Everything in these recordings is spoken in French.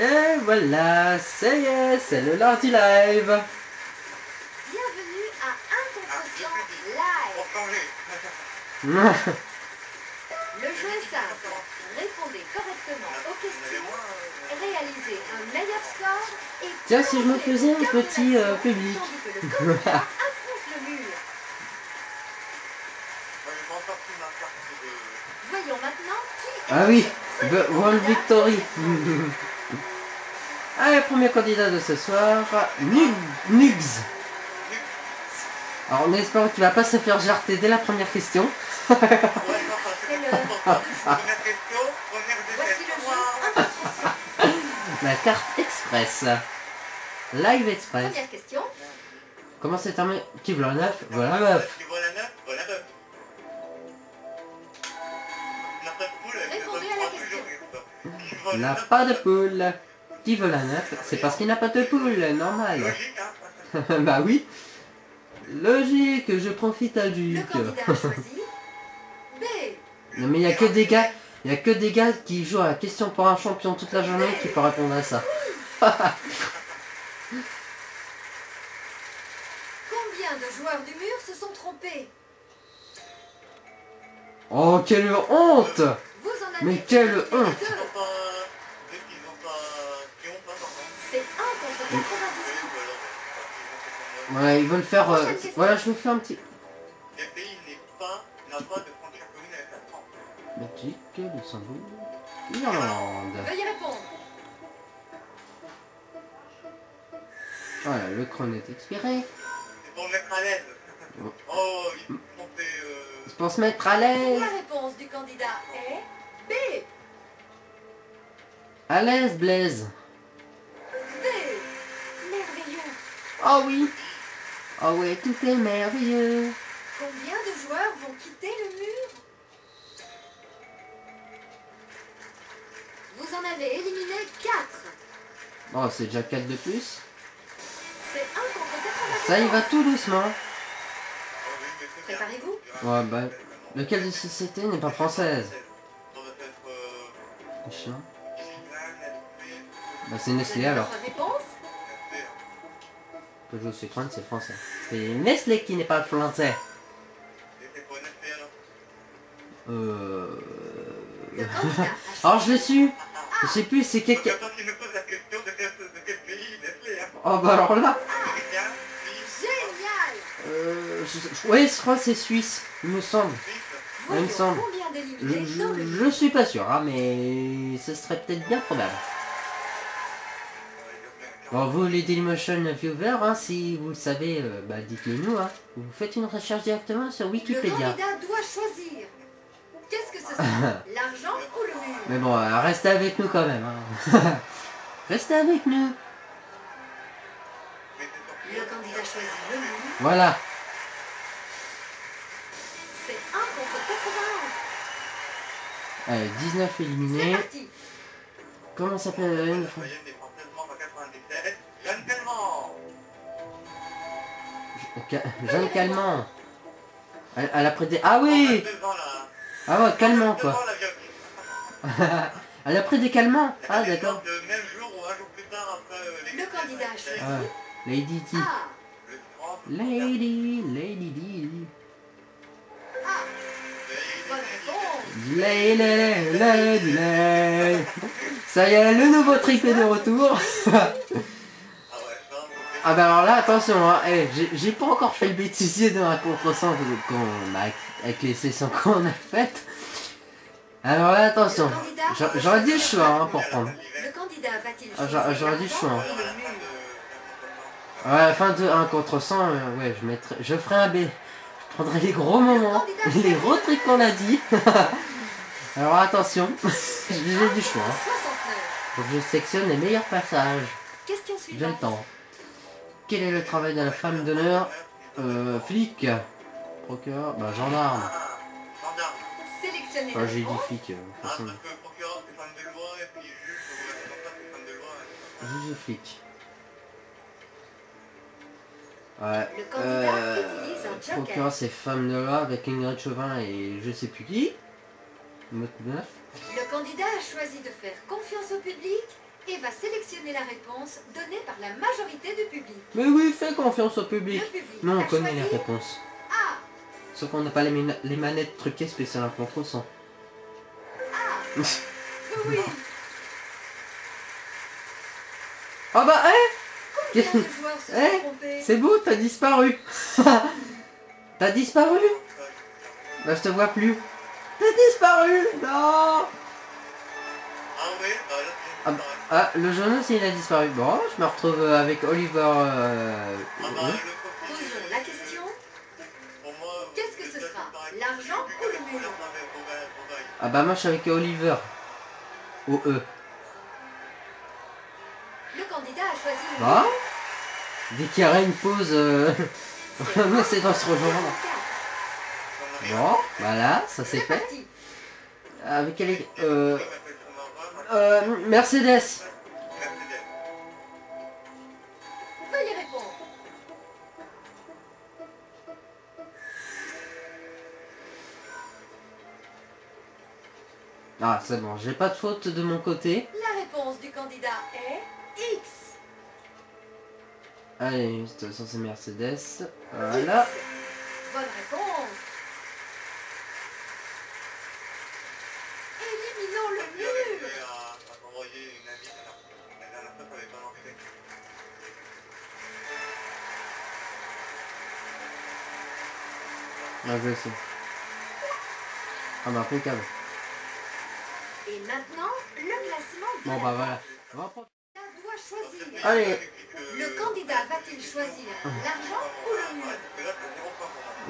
Et voilà, ça y est, c'est le lundi live. Bienvenue à 1 contre 100 Live. Le jeu est simple. Répondez correctement aux questions, réalisez un meilleur score et... Tiens, si je me faisais un petit public. Voyons maintenant qui... Ah oui, The World Victory. Allez, premier candidat de ce soir, Nugs. Alors, on espère qu'il va pas se faire jarter dès la première question. C'est le... Première question, première défaite. La carte express. Live express. Première question. Comment c'est terminé? Qui veut la 9? Voilà la meuf. Qui veut la 9? Voilà la meuf. Il n'a pas de poule. Qui veut la 9? C'est parce qu'il n'a pas de poule, normal. Logique, hein. Bah oui. Logique, je profite à du... Le candidat choisi. B. Non mais il n'y a que des gars. Il n'y a que des gars qui jouent à la question pour un champion toute la journée qui peut répondre à ça. Combien de joueurs du mur se sont trompés? Oh quelle honte! Mais quelle honte! C'est 1 contre 98. Ouais, ils veulent faire... voilà, je vous fais un petit... Le pays n'a pas de frontière commune avec la France. Belgique, Luxembourg, Irlande. Veuillez répondre. Voilà, le chrono est expiré. C'est pour mettre à l'aise. Oh, ils sont des... C'est pour se mettre à l'aise. La réponse du candidat est... B. À l'aise, Blaise. B. Merveilleux. Oh oui. Oh oui, tout est merveilleux. Combien de joueurs vont quitter le mur? Vous en avez éliminé 4. Bon, c'est déjà 4 de plus. C'est 1 contre 4. Ça y va tout doucement. Préparez-vous. Ouais, bah... Lequel de ces cités n'est pas française? Bah c'est Nestlé alors. Que je suis prendre, c'est français. C'est Nestlé qui n'est pas français. Alors je l'ai su. Je sais plus c'est quel. Oh bah alors là. Oui je crois que c'est Suisse, il me semble. Il me semble. Je suis pas sûr, hein, mais ce serait peut-être bien probable. Bon, vous les Dailymotion viewers, hein, si vous le savez, bah, dites-le nous. Hein. Vous faites une recherche directement sur Wikipédia. Le candidat doit choisir. Qu'est-ce que ce sera? L'argent ou le mur? Mais bon, restez avec nous quand même. Hein. Restez avec nous. Le candidat choisit le mur. Voilà. C'est 1 contre 91. Allez, 19 éliminés. Comment s'appelle la moyenne des Français? Jeanne Calment. Jeanne Calment. Elle a pris des... Ah oui. Ah ouais, Calment quoi. Elle a pris des calmants. Ah d'accord. Le candidat a choisi. Lady Di. Lady Di. Ça y est, le nouveau trip est de retour. Ah bah alors là, attention, hein. Hey, j'ai pas encore fait le bêtisier de 1 contre 100 avec les sessions qu'on a faites. Alors là, attention, j'aurais dit le choix hein, pour prendre. J'aurais dit le choix. Hein. À la fin de 1 contre 100, ouais, je ferai un B. Je prendrai les gros moments, les gros trucs qu'on a dit. Alors attention, j'ai du choix. Donc je sectionne les meilleurs passages. J'ai le temps. Quel est le travail de la femme d'honneur? Flic. Procureur, bah gendarme. Enfin, j'ai dit flic. Juge flic. Ouais, procureur c'est femme de loi avec Ingrid Chauvin et je sais plus qui. Le candidat a choisi de faire confiance au public et va sélectionner la réponse donnée par la majorité du public. Mais oui, fais confiance au public. Nous, on connaît les réponses. Ah. Sauf qu'on n'a pas les manettes truquées spéciales à contre 100. Ah. Oui. Ah bah, hé, c'est beau, t'as disparu. T'as disparu. Bah, je te vois plus. T'as disparu. Non. Ah, ah, le jeune aussi, il a disparu. Bon, je me retrouve avec Oliver. Posons la question. Qu'est-ce que ce sera, l'argent ou le mulot? Ah bah moi je suis avec Oliver. Ou eux. Le candidat a choisi le mulot. Ah, dès qu'il y aura une pause, moi c'est dans ce rejoindre. Bon, voilà, ça c'est fait. Parti. Avec quel Mercedes. Veuillez répondre. Ah, c'est bon, j'ai pas de faute de mon côté. La réponse du candidat est X. Allez, de toute façon c'est Mercedes. Voilà. X. Bonne réponse. Ah, je sais. Ah bah impeccable. Et maintenant, le classement de bon bah voilà. On va prendre... doit choisir. Allez. Le candidat va-t-il choisir l'argent ou le mur?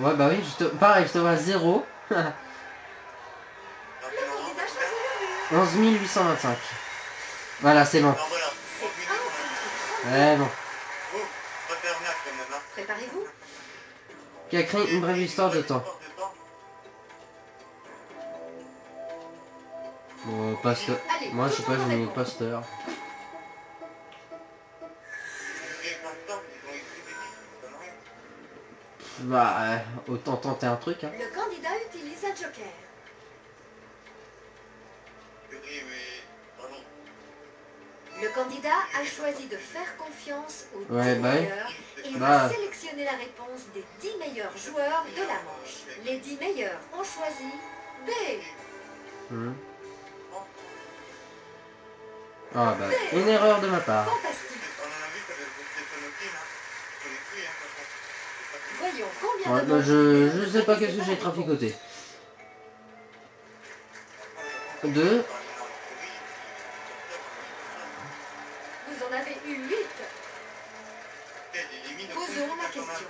Ouais bah oui, pareil, je te vois à 0. Le candidat choisit le mur. 11 825. Voilà, c'est bon. C'est un bon. Préparez-vous. Qui a créé une brève histoire de temps. Bon, pasteur. Allez, moi, je sais pas, j'ai mis pasteur. Bah, autant tenter un truc. Hein. Le candidat utilise un joker. Le candidat a choisi de faire confiance aux 10 meilleurs et va sélectionner la réponse des 10 meilleurs joueurs de la manche. Les 10 meilleurs ont choisi B. Ah bah, une erreur de ma part. Fantastique. Voyons combien de temps... Je sais pas qu'est-ce que j'ai traficoté. 2. Vous en avez eu 8. Posons la question.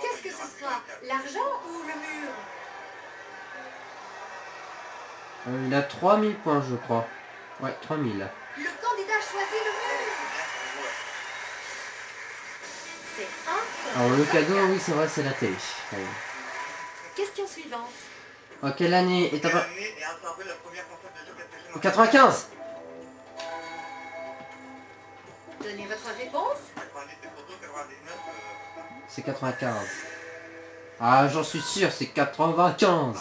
Qu'est-ce que ce sera, l'argent ou le mur? Il a 3000 points, je crois. Ouais, 3000. Le candidat choisit le mur. C'est un... Alors le cadeau, oui, c'est vrai, c'est la télé. Allez. Question suivante. En quelle année est apparue la première console de jeu? En 95. Donnez votre réponse. C'est 95. Ah, j'en suis sûr, c'est 95.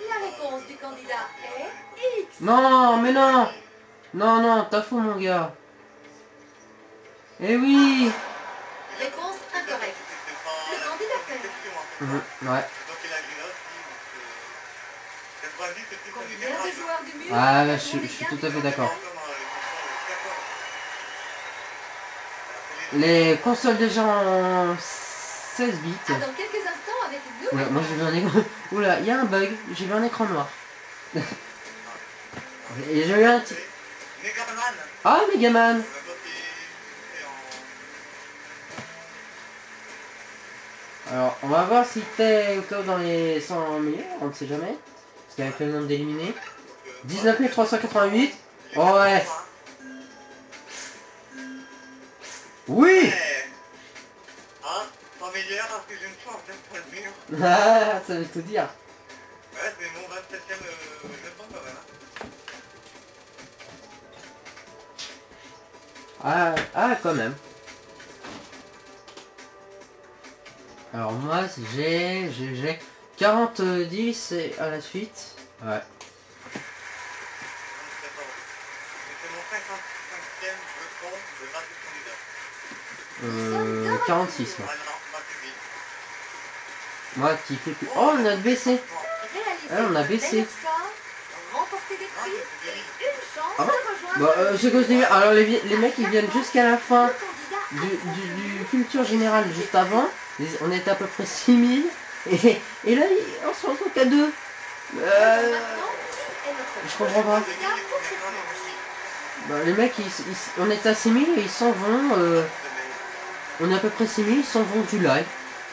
La réponse du candidat est X. Non, mais non. Non, non, t'as fou mon gars. Eh oui. Réponse incorrecte. Le candidat perd. Ouais. Ah là, je suis tout à fait d'accord. Les consoles déjà en 16 bits. Ah, dans quelques instants avec nous. Ouais, moi j'ai vu un écran. Oula, il y a un bug. J'ai vu un écran noir. Et j'ai eu un petit... Ah, Megaman. Alors, on va voir si t'es autour dans les 100 millions. On ne sait jamais. Avec le nombre d'éliminés, 19 388. Oh ouais. Oui. Hein, tant meilleur parce que j'ai une chance d'être pour le meilleur. Ah, ça veut tout dire. Ouais, c'est mon 27ème je pense quand même. Ah, quand même. Alors moi j'ai 40, 10 et à la suite. Ouais. 46. Moi qui fait plus. Oh, on a baissé. Alors, on a baissé. Ah bon, je continue. Alors les mecs ils viennent jusqu'à la fin du culture générale juste avant. On est à peu près 6000 et là on se retrouve qu'à 2. Je comprends pas. Bah, les mecs on est à 6000 et ils s'en vont. On est à peu près 6000, ils s'en vont du live.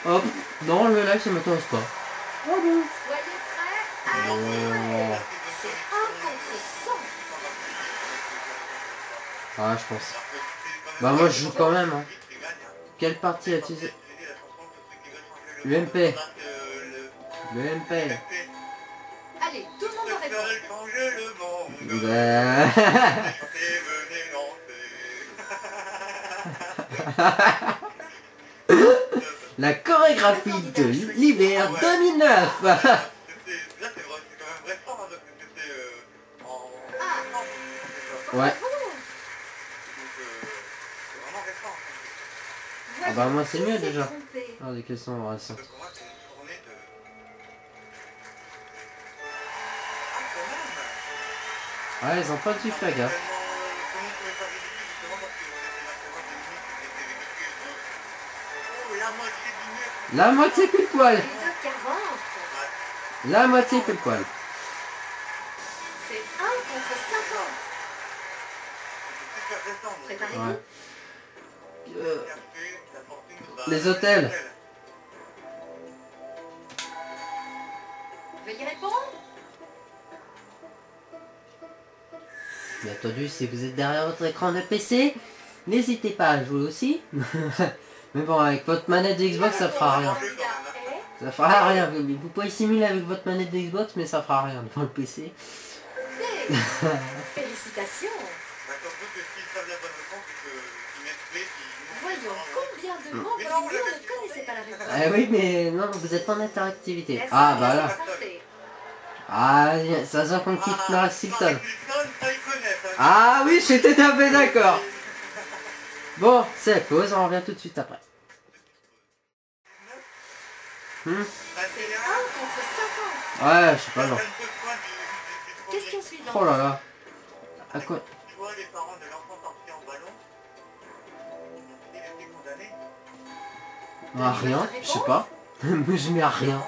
Hop, dans le live ça m'intéresse pas. Oh bon. Ah je pense. Bah moi je joue quand même hein. Quelle partie as-tu... L'UMP. L'UMP. Allez, tout le monde répond. La chorégraphie de l'hiver 2009. Ouais. Ah bah moi c'est mieux déjà. Ah des questions on va ça. Ouais ils ont pas dû faire gaffe. La moitié plus poil. La moitié plus poil. C'est 1 contre 50. Préparez-vous. Les hôtels. Veuillez répondre. Bien entendu, si vous êtes derrière votre écran de PC, n'hésitez pas à jouer aussi. Mais bon, avec votre manette de Xbox, ça fera rien. Ça fera rien. Vous pouvez simuler avec votre manette de Xbox, mais ça fera rien devant le PC. Félicitations. Voyons combien de membres de l'Union ne connaissaient pas la réponse. Ah oui mais non, vous êtes en interactivité. Merci ah bah là. Ah ça sent qu'on quitte Marie Silton. Ah oui j'étais un peu d'accord. Bon c'est la pause, on revient tout de suite après. C'est 1 contre 50. Ouais je sais pas non. Qu'est-ce qu'on suit dans... Oh là là. À quoi... Ah, rien, je sais pas. Mais je mets à rien.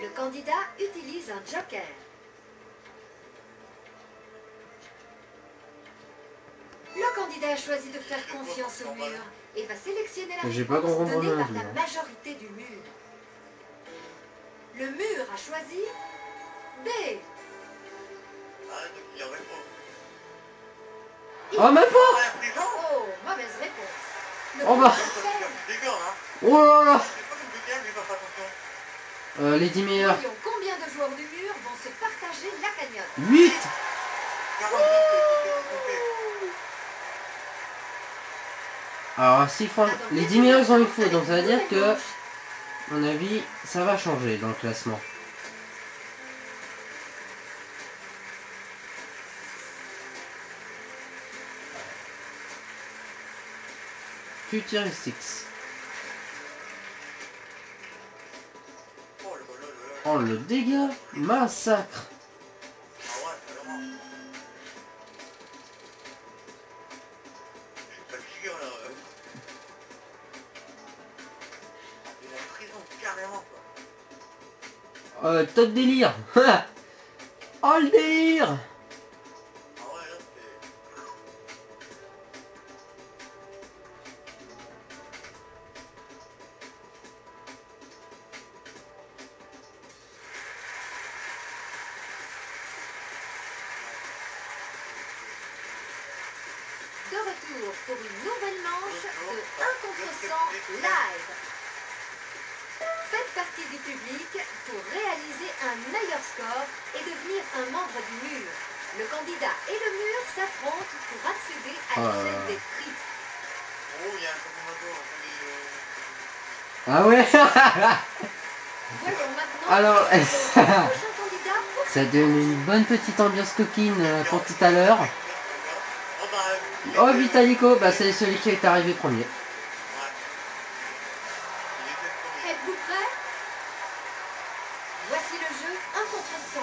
Le candidat utilise un joker. Le candidat a choisi de faire confiance au mur et va sélectionner la réponse donnée par la majorité du mur. Le mur a choisi B. Oh même pas. Oh mauvaise réponse. On va. Oh là là. Les 10 meilleurs. Combien de joueurs du mur vont se partager la cagnotte? 8. Alors si les 10 meilleurs ont eu faux, donc ça veut dire que, à mon avis, ça va changer dans le classement. Futuristics. Oh le dégât, massacre. Top délire. Oh le délire. Alors, ça donne une bonne petite ambiance coquine pour tout à l'heure. Oh, Vitalico, bah c'est celui qui est arrivé premier. Êtes-vous prêts? Voici le jeu 1 contre 100.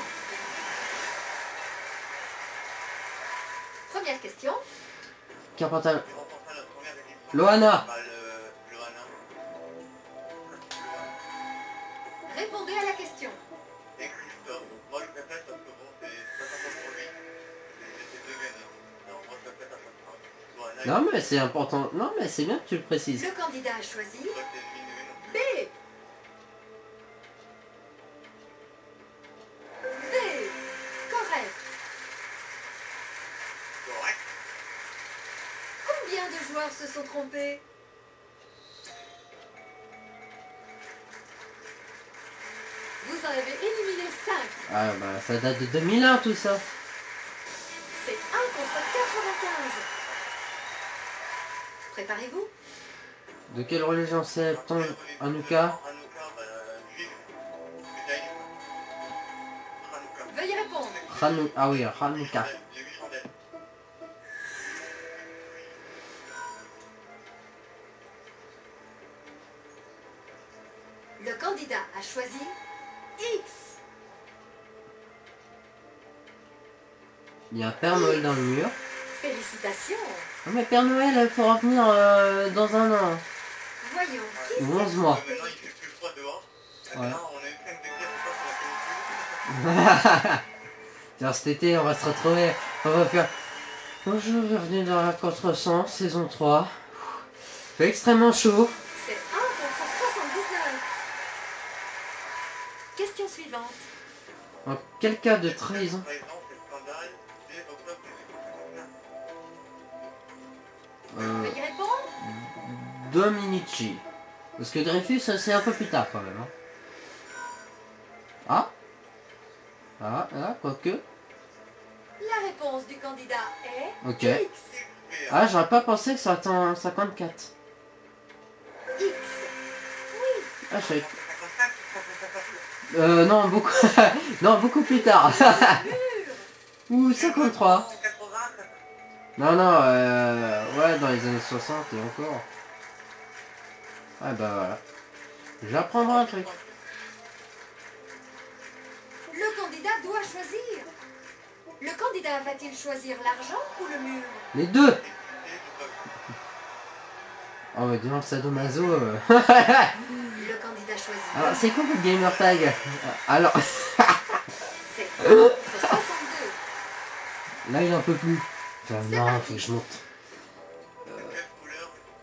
Première question. Qui en pantalon? Loana. Répondez à la question. Moi je préfère parce que bon, c'est pour lui. C'est deux gagnants. Non, moi je préfère à chaque fois. Non mais c'est important. Non mais c'est bien que tu le précises. Le candidat a choisi B. B. Correct. Correct. Combien de joueurs se sont trompés? Vous en avez éliminé 5. Ah bah ça date de 2001 tout ça. C'est 1 contre 95. Préparez-vous. De quelle religion s'appelle-t-on Hanuka? Veuillez répondre. Ah oui, Hanuka. Le candidat a choisi X. Il y a un Père Noël dans le mur. Félicitations. Non mais Père Noël, il faut revenir dans un an. Voyons. Ou 11 mois. Tiens, cet été, on va se retrouver. On va faire... Bonjour, bienvenue dans la contre 100, saison 3. C'est extrêmement chaud. C'est 1 contre 79. Question suivante. En quel cas de trahison? Veuillez répondre. Dominici. Parce que Dreyfus, c'est un peu plus tard quand même. Hein. Ah. Ah, quoique. La réponse du candidat est OK. X. Ah, j'aurais pas pensé que ça attend 54. X. Oui. Ah, je sais. Non, beaucoup. Non, beaucoup plus tard. Ou 53. Non, ouais, dans les années 60 et encore. Ah bah voilà. J'apprendrai un truc. Le candidat doit choisir. Le candidat va-t-il choisir l'argent ou le mur? Les deux. Oh mais dis donc, Sadumazou. Le candidat choisit. Alors c'est quoi votre gamer tag? Alors. C'est 62. Là il en peut plus. Enfin, non, faut que je monte.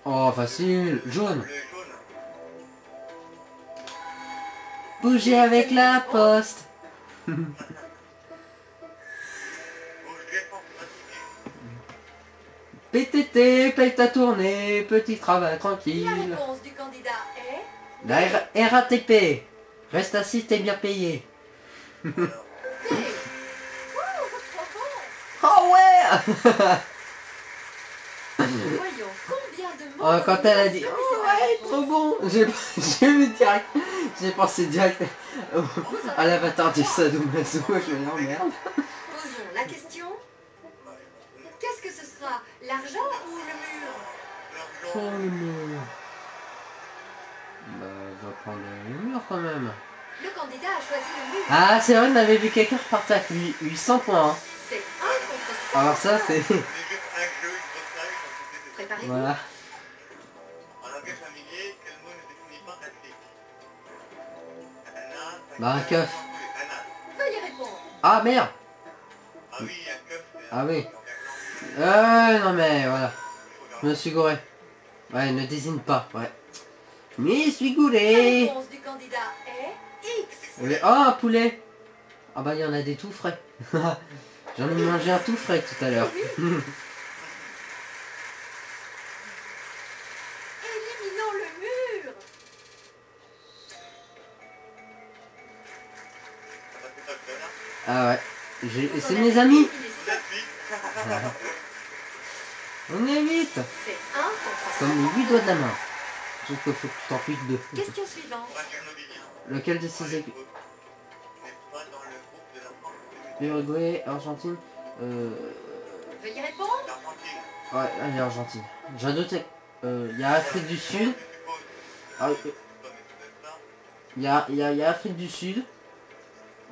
Oh, facile, jaune. Bougez avec la poste. PTT, paye ta tournée, petit travail tranquille. La réponse du candidat est... La RATP. Reste assis, t'es bien payé. Oh ouais. Voyons combien de mots. Quand elle a dit oh ouais trop bon, j'ai vu direct, j'ai pensé direct à l'avatar du Sadumazou, je me l'emmerde. Posons la question. Qu'est-ce que ce sera, l'argent ou le mur? Oh le mur. Bah je vais prendre le mur quand même. Le candidat a choisi le mur. Ah c'est vrai, on avait vu quelqu'un repartir avec 800 points. Hein. C'est 1 contre 100. Alors ça c'est... Préparez-vous. Voilà. Bah un keuf. Veuillez répondre. Ah merde. Ah oui, un keuf. Ah oui. Non mais voilà. Je me suis gouré. Ouais, ne désigne pas, ouais. Je m'y suis gouré. La réponse du candidat est X. Oh, un poulet. Ah bah il y en a des tout frais. J'en ai mangé un tout frais tout à l'heure. Éliminons le mur. Ah ouais. C'est mes amis. On est vite. C'est 1 contre 100. Comme les 8 doigts de la main. Sauf qu'il faut que tu t'en piques deux. Question suivante. Lequel de ces équipes? Uruguay, Argentine. Veuillez répondre. Ouais, allez, Argentine. J'ai douté. Il y a Afrique du Sud. Il y a Afrique du Sud.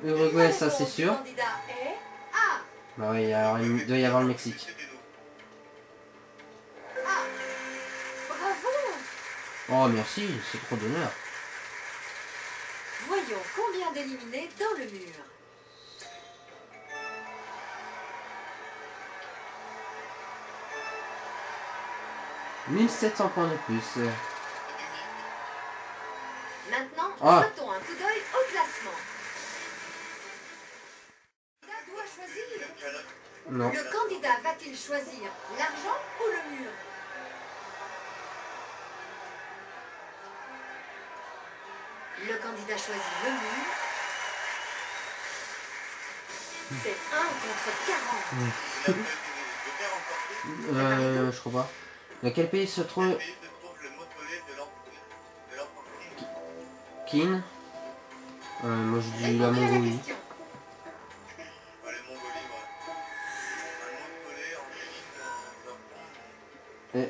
Uruguay, ça c'est sûr. Bah oui, alors il doit y avoir le Mexique. Oh merci, c'est trop d'honneur. Voyons combien d'éliminés dans le mur. « 1700 points de plus. » Maintenant, jetons un coup d'œil au classement. Le candidat doit choisir. Non. Le candidat va-t-il choisir l'argent ou le mur? Le candidat choisit le mur. C'est 1 contre 40. Je crois pas. Dans quel pays se trouve le mausolée de l'Argentine? Kin. Moi je dis la Mongolie.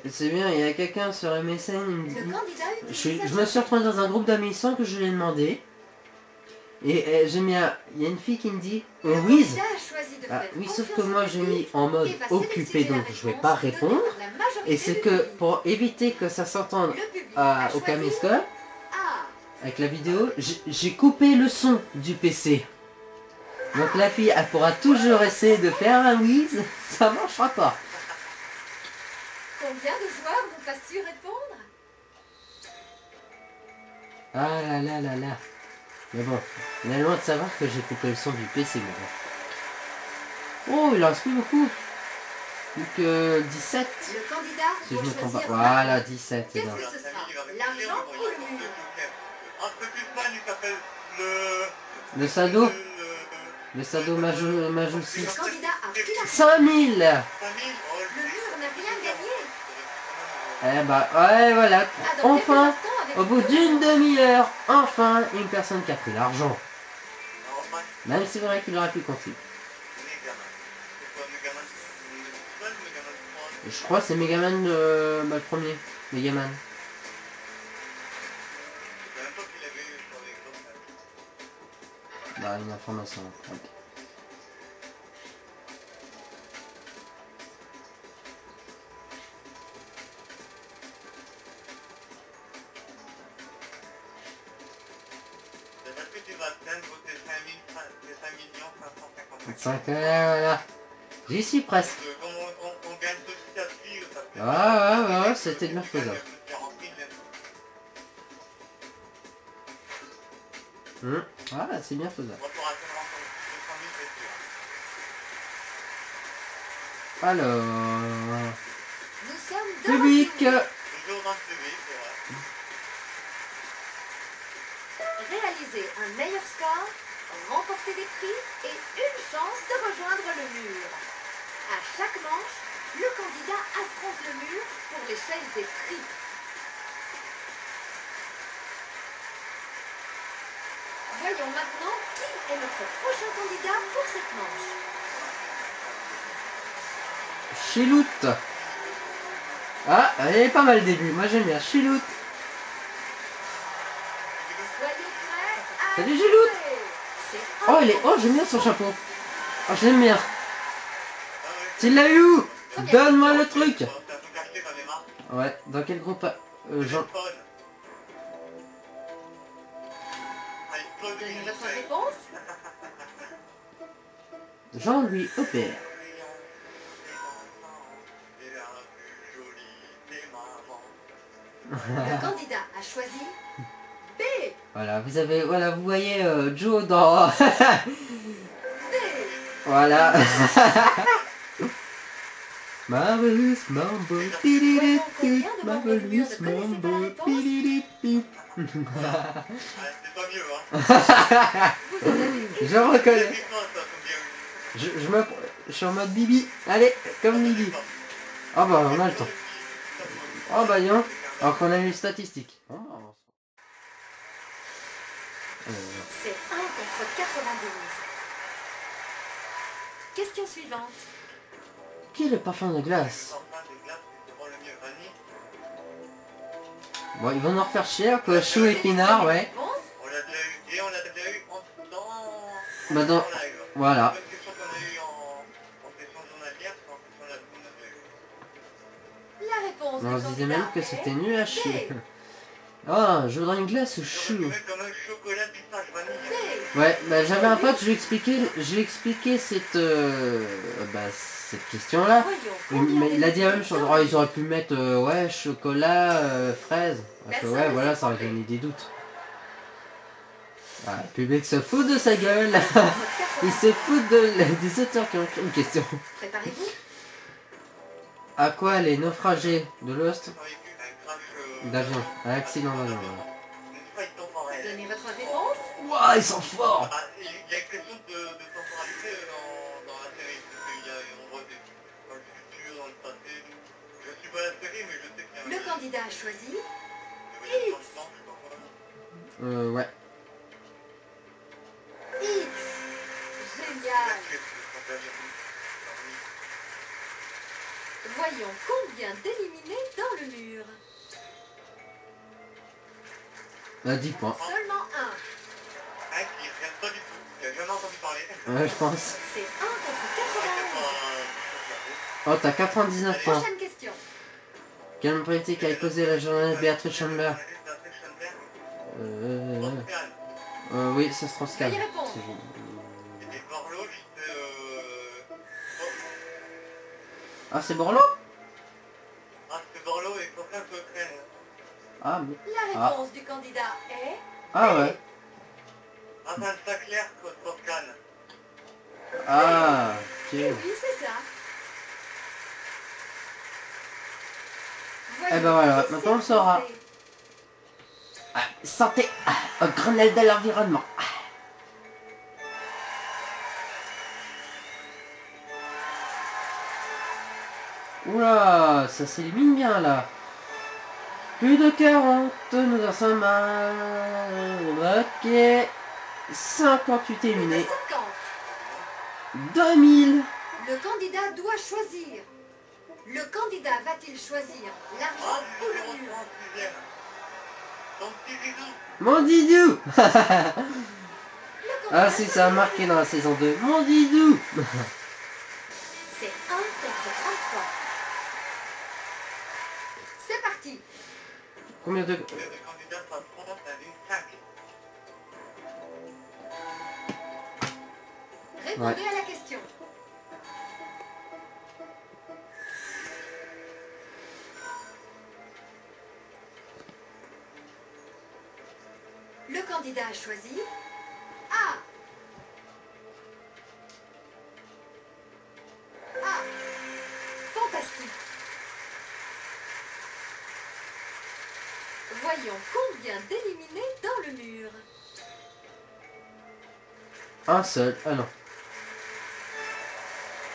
C'est bien, il y a quelqu'un sur MSN, il me dit... Je me suis retrouvé dans un groupe d'amis sans que je l'ai demandé. Et j'ai mis... Il y a une fille qui me dit... Wiz. Ah, oui, sauf que moi j'ai mis en mode occupé, donc je vais pas répondre. Et c'est que pour éviter que ça s'entende au caméscope, avec la vidéo, j'ai coupé le son du PC. Donc la fille, elle pourra toujours essayer de faire un whiz, ça marchera pas. Combien de joueurs n'ont pas su répondre? Ah là là là là. Mais bon, on est loin de savoir que j'ai coupé le son du PC. Oh, il en reste plus beaucoup. Donc 17. Le candidat si je me trompe pas. Voilà, 17. Qu'est-ce que ce sera? L'argent ou le mur? Le sado. Le sado majou 6. 5000. Le mur n'a rien gagné. Eh bah ouais voilà. Enfin, au bout d'une demi-heure, enfin une personne qui a pris l'argent. Même si c'est vrai qu'il aurait pu continuer. Je crois que c'est Megaman le premier. Megaman. Bah une information. Okay. Voilà. J'y suis presque. Ah ouais, c'était bien faisable. Ah c'est bien faisable. Alors... Public. Réaliser un meilleur score, remporter des prix et une chance de rejoindre le mur. À chaque manche, le candidat affronte le mur pour l'échelle des prix. Voyons maintenant qui est notre prochain candidat pour cette manche. Chiloute. Ah, elle est pas mal le début. Moi j'aime bien Chiloute. Salut Chiloute. Oh, il est... Oh, j'aime bien son chapeau. Oh, j'aime bien. Tu l'as eu où? Donne-moi le truc. Ouais, dans quel groupe Jean... Jean-Louis Opère. Le candidat a choisi B. Voilà, vous avez... Voilà, vous voyez Joe dans... B. Voilà. Marvelous Mambo, pililit, Marvelous Mambo, pililit. Ah, c'est pas mieux, hein. Je reconnais. Je suis en mode Bibi. Allez, comme Bibi. Ah bah, on a le temps. Ah bah, y'en. Alors qu'on a eu les statistiques. C'est 1 contre 92. Question suivante. Qui est le parfum de glace? Bon, ils vont nous refaire cher, quoi, chou épinard, ouais. On l'a déjà eu, et on l'a déjà eu en live. Voilà. On se disait même que c'était nul à chier. Ah, je voudrais une glace au chou. Ouais, bah j'avais un pote, je lui expliquais cette question-là. Mais il a dit la même chose. Oh, ils auraient pu mettre ouais, chocolat, fraise. Après, ouais, voilà, ça aurait gagné des doutes. Voilà, le public se fout de sa gueule. Il se fout des auteurs qui ont écrit une question. Préparez-vous. À quoi les naufragés de Lost d'avion, un accident d'avion. Donnez votre réponse. Ouah, ils sont forts. Il y a quelque chose de temporalité dans la série, parce qu'il y a un endroit dans le futur, dans le passé. Je suis pas la série, mais je sais qu'il y a... Le candidat a choisi... X. Ouais. X. Génial. Voyons combien d'éliminés dans le mur. Là, 10 points. Seulement un. Ah, qui regarde pas du tout. J'ai jamais entendu parler. Ouais, je pense. C'est 1 contre 90. Oh, t'as 99 points. Prochaine question. Quelle politique a causé la journaliste Béatrice Chandler? Oui, ça se transcale. Veuillez répondre. Ah, c'est Borloo? Ah, c'est Borloo et Coquelin de Crène. Ah, mais... La réponse du candidat est... Ah, ouais. Ah, c'est un Saclair, Coquelin. Ah, ok. Et oui, c'est ça. Voyez, eh ben voilà, maintenant on le saura. Ah, santé, Grenelle de l'environnement. Oula, ça s'élimine bien là. Plus de 40, nous en sommes à... Ok. 58 éliminés. 2000. Le candidat doit choisir. Le candidat va-t-il choisir l'argent ou le mur? Mon Didou. Ah si, ça a marqué dans la saison 2. Mon Didou. C'est 1 contre 33. C'est parti. Combien de candidats par contre à une 5? Répondez à la question. Le candidat a choisi A. Ah, fantastique. Voyons combien d'éliminés dans le mur. Un seul, ah non.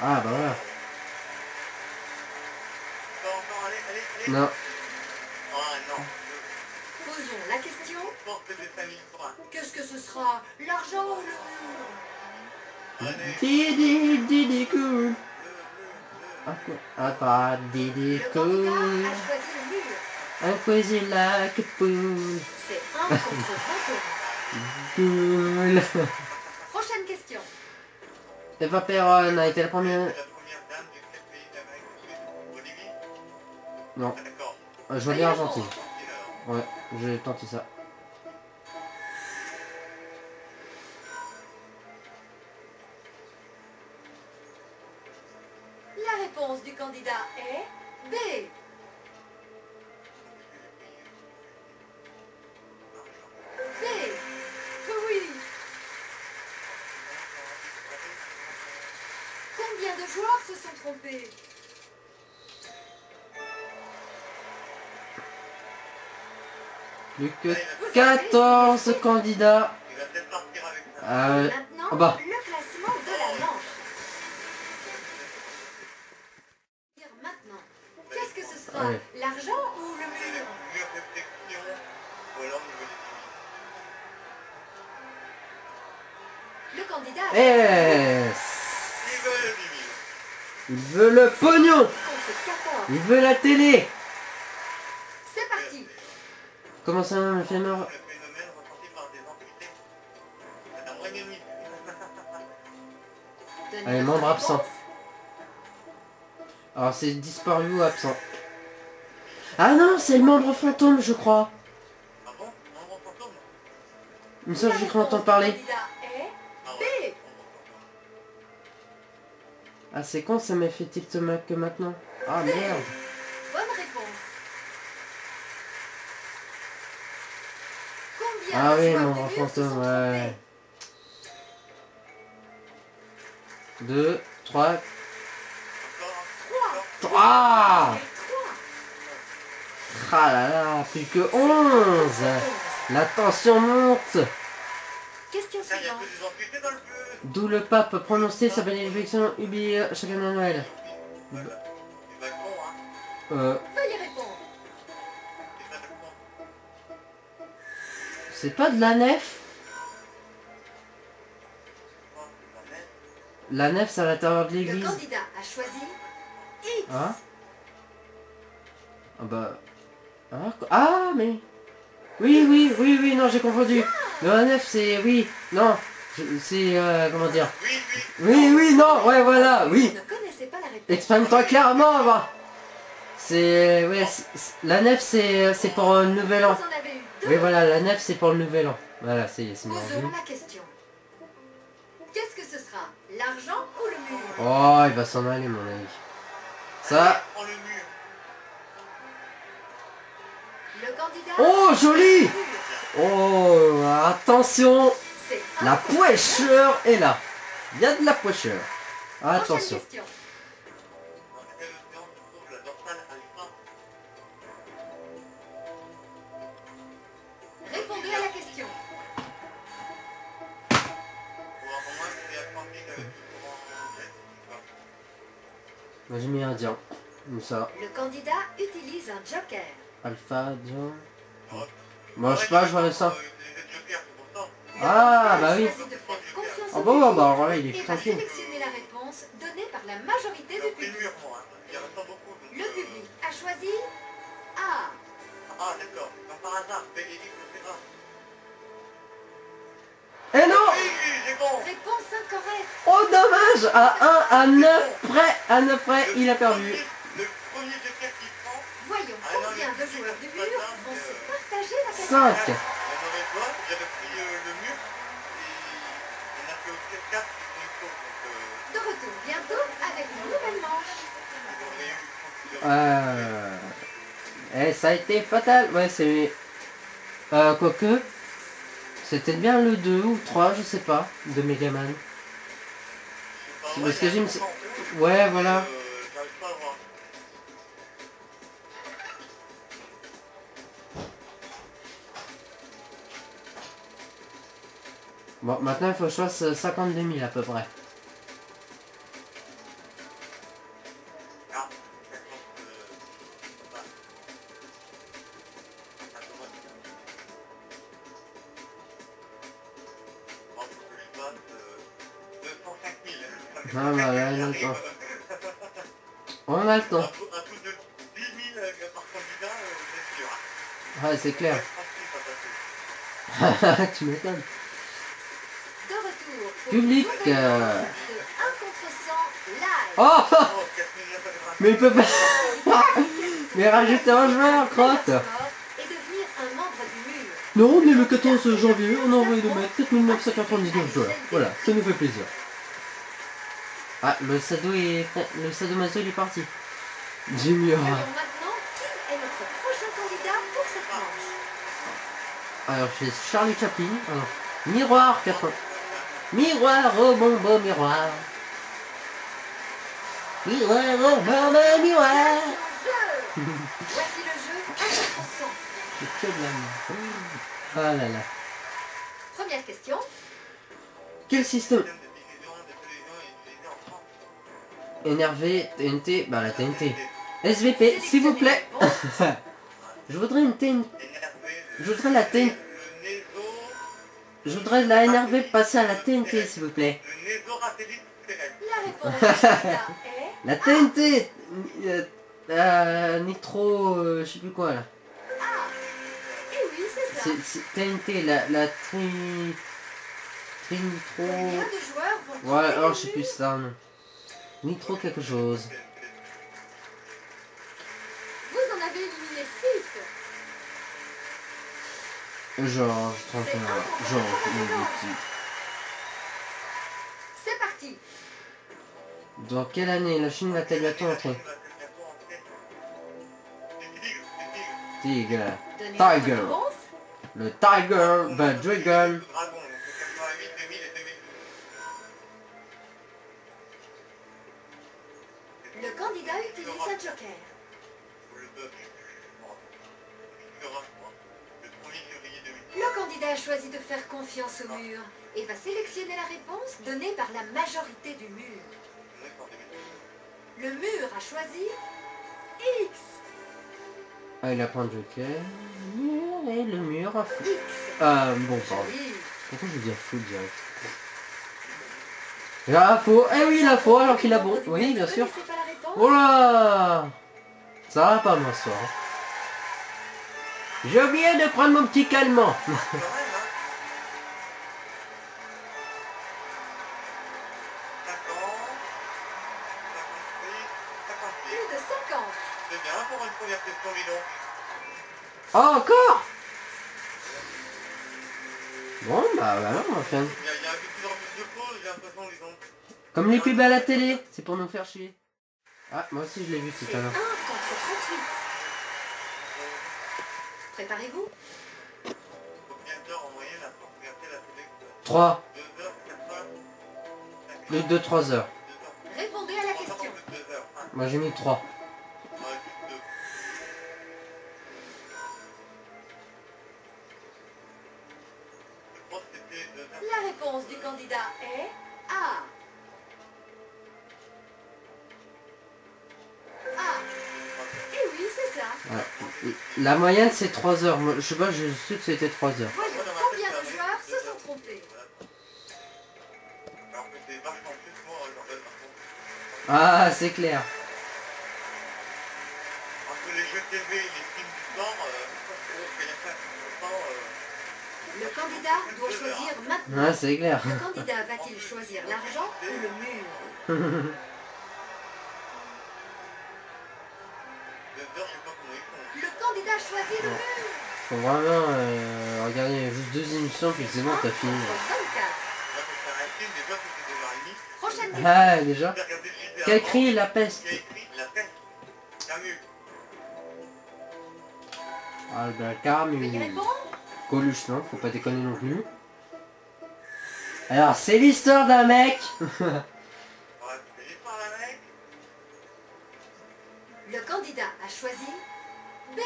Ah bah voilà. Non, allez. Non. Ah non. Posons la question. Qu'est-ce que ce sera, l'argent ou le mur? Didi cool. Ah, Didi cool. Un poisson là que poule. C'est 1 contre 21. Cool. Prochaine question. Eva Perron a été la première... dame du pays d'Amérique du Sud, Bolivie. Non. Je vois bien Argentine. Ouais, j'ai tenté ça. La réponse du candidat est B. B. Oui. Combien de joueurs se sont trompés? Plus que 14 candidats. Il va peut-être partir avec ça. Maintenant, bah, le classement de la manche. Qu'est-ce que ce sera, l'argent ou le mur? candidat. Il veut le pognon. Il veut la télé. C'est parti. Comment ça, un film ? Allez, membre absent. Alors c'est disparu ou absent. Ah non, c'est le membre fantôme, je crois. Ah bon, membre fantôme. Une seule, j'ai cru entendre parler. Ah c'est con, ça m'a fait TikTok que maintenant. Ah merde. Bonne réponse. Ah oui, membre fantôme, ouais. 2, 3, 3. Ah là là, plus que 11. La tension monte. Question suivante. D'où le pape prononcé sa bénédiction ubié chaque année à Noël. C'est pas de la nef. La nef, c'est à l'intérieur de l'église. Le candidat a choisi X. Hein? Ah bah... Ah mais... Oui, non, j'ai confondu. La nef, c'est... Oui, non. C'est... comment dire? Oui, non, ouais, voilà, oui. Exprime-toi clairement, bah. C'est... Ouais, la nef, c'est pour le nouvel an. Oui, voilà, la nef, c'est pour le nouvel an. Voilà, c'est... Posons la question. Qu'est-ce que ce sera? L'argent ou le mur? Oh, il va s'en aller, mon ami. Ça... Oh, joli! Oh, attention! La poêcheur est là. Il y a de la poêcheur. Attention. Répondez à la question. J'ai mis un diamant. Comme ça. Le candidat utilise un joker. Alpha, diamant. Moi je sais pas, je vois ça. Ah bah oui. Oh bon bah voilà, il est tranquille. Sélectionnez la réponse donnée par la majorité du public. Le public a choisi A. Ah d'accord. Par hasard, Bénédicte le Ferrat. Eh non. Réponse incorrecte. Oh dommage. À 9 près, il a perdu. Voyons combien de joueurs du mur vont se partager la 5. De retour bientôt avec une nouvelle manche. Eh, ça a été fatal. Ouais, c'est... quoique... C'était bien le 2 ou 3, je sais pas, de Megaman. Parce que j'ai... Ouais, voilà. Bon, maintenant il faut que je fasse 52 000 à peu près. Ah bah là, on a le temps. On a le temps. Ouais, c'est clair. Tu m'étonnes. Public. 1 contre 100 live. Oh, mais il peut pas. Mais rajouter un joueur, crotte. Non, mais le 14 janvier, on a envoyé de mettre 4999 joueurs. Voilà, ça nous fait plaisir. Ah, le Sadumazou, il est parti. J'ai mieux. Alors maintenant, qui est notre prochain candidat pour cette manche? Alors, c'est Charlie Chaplin. Alors, miroir 4. Miroir, oh bon beau miroir. Miroir, oh bon beau miroir. Voici le jeu à 100%. C'est que de la merde. Oh là là. Première question. Quel système? Énervé, TNT, bah la TNT. SVP, s'il vous plaît. Je voudrais une TNT. Je voudrais la TNT. Je voudrais la NRV passer à la TNT, s'il vous plaît. La réponse est... La TNT Nitro... je sais plus quoi, là. Ah, et oui, c'est ça. C'est TNT, la Trinitro... Voilà, alors je sais plus ça, non. Nitro quelque chose. Vous en avez éliminé 6. Genre, c'est parti. Dans quelle année la Chine a-t-elle entré? Tigre. Tiger. Le Tiger, the Dragon. Le candidat utilise un joker. Le candidat a choisi de faire confiance au mur et va sélectionner la réponse donnée par la majorité du mur. Le mur a choisi X. Ah, il a pris un joker. Et le mur a fait... bon, pardon. Pourquoi je veux dire fou direct? Ah, faux. Eh oui, il a faux alors qu'il a bon. Oui, bien sûr. Oh là, ça va pas, mon soir. J'ai oublié de prendre mon petit calmant. Plus de 50. C'est bien pour une première question, Milo. Oh, encore? Bon, bah voilà, on va faire. Il y a plusieurs plus de pauses, j'ai l'impression, les gens. Comme les pubs à la télé, c'est pour nous faire chier. Ah, moi aussi je l'ai vu tout à l'heure. Préparez-vous. 3. 2-3 heures. Répondez à la question. Moi j'ai mis 3. La réponse du candidat est A. A. Et oui, c'est ça. Ouais. La moyenne c'est 3 heures, je sais pas, je sais que c'était 3 heures. Voyons combien de joueurs se sont trompés. Ah, c'est clair. Le candidat doit choisir maintenant. Ah, c'est clair. Le candidat va-t-il choisir l'argent ou le mur? Choisis le mur. Faut vraiment regarder juste deux émissions puis c'est bon, t'as fini. Ah déjà. Quel cri la peste. Ah ben Camus. Coluche non, faut pas déconner non plus. Alors c'est l'histoire d'un mec. Le candidat a choisi B.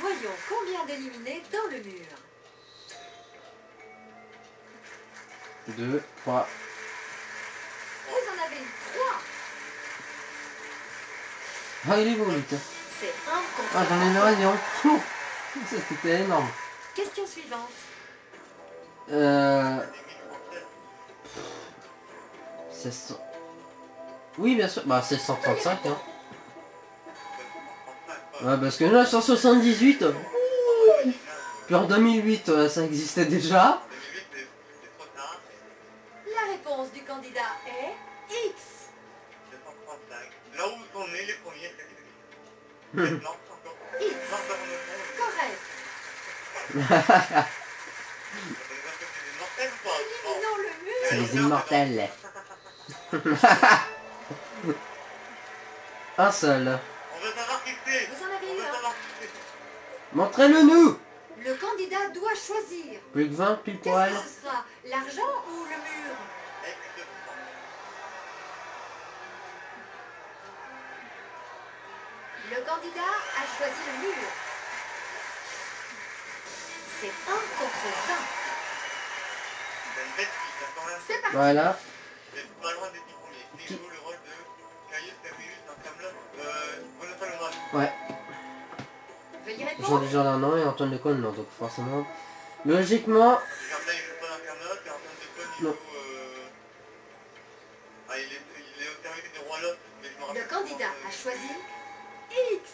Voyons combien d'éliminés dans le mur. 2, 3. Vous en avez 3. Ah, il est bon, putain. C'est 1 contre 3. Ah, j'en ai une réunion. Ça, c'était énorme. Question suivante. Oui, bien sûr. Bah, 1635, hein. Ouais, parce que 1978, puis en 2008, ça existait déjà. La réponse du candidat est X. Là où sont nés les premiers, c'est X. Correct. C'est les immortels. Un seul. Montrez-le nous. Le candidat doit choisir. Plus de 20 pile poil. Qu'est-ce que ce sera, l'argent ou le mur? Le candidat a choisi le mur. C'est 1 contre 20. C'est parti. Voilà. qui joue le rôle de Caius Fabius dans Camelot, Monopole. Ouais. Jean-Luc Jardin non et Antoine Decaune non, donc forcément. Logiquement. Carmela il joue pas dans Camelot et Antoine Decaune il joue. Ah il est au service de Roi Lot, mais je me rappelle. Le candidat a choisi X.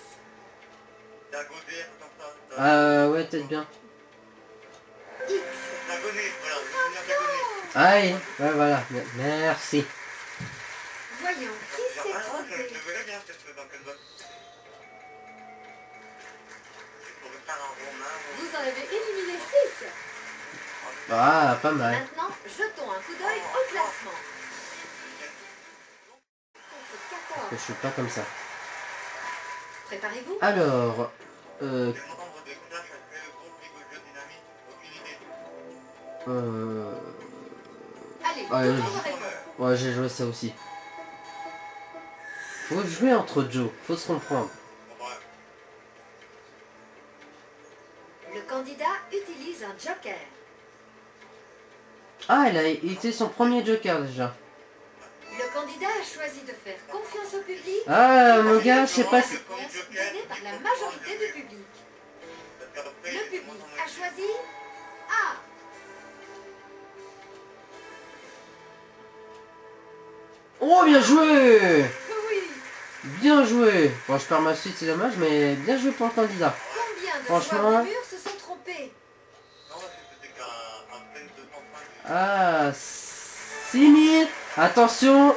Dagozé, comme ça. Ouais peut-être bien. X. Dagozé, voilà, c'est Dagozé. Aïe, ouais voilà, merci. Voyons, qui c'est trompé. Ah non, je le verrai bien peut-être dans quel box. Vous en avez éliminé 6. Ah, pas mal. Maintenant, jetons un coup d'œil au classement. Parce que je suis pas comme ça. Préparez-vous. Alors, allez, ouais, j'ai joué ça aussi. Faut jouer entre Joe, faut se comprendre. Le candidat utilise un joker. Ah, elle a été son premier joker déjà. Le candidat a choisi de faire confiance au public. Ah, mon gars, je sais pas si... Donnée par la majorité du public. Le public a choisi A. Oh, bien joué. Oui. Bien joué. Bon, je perds ma suite, c'est dommage, mais bien joué pour le candidat. Combien de franchement... Ah, 6000. Attention,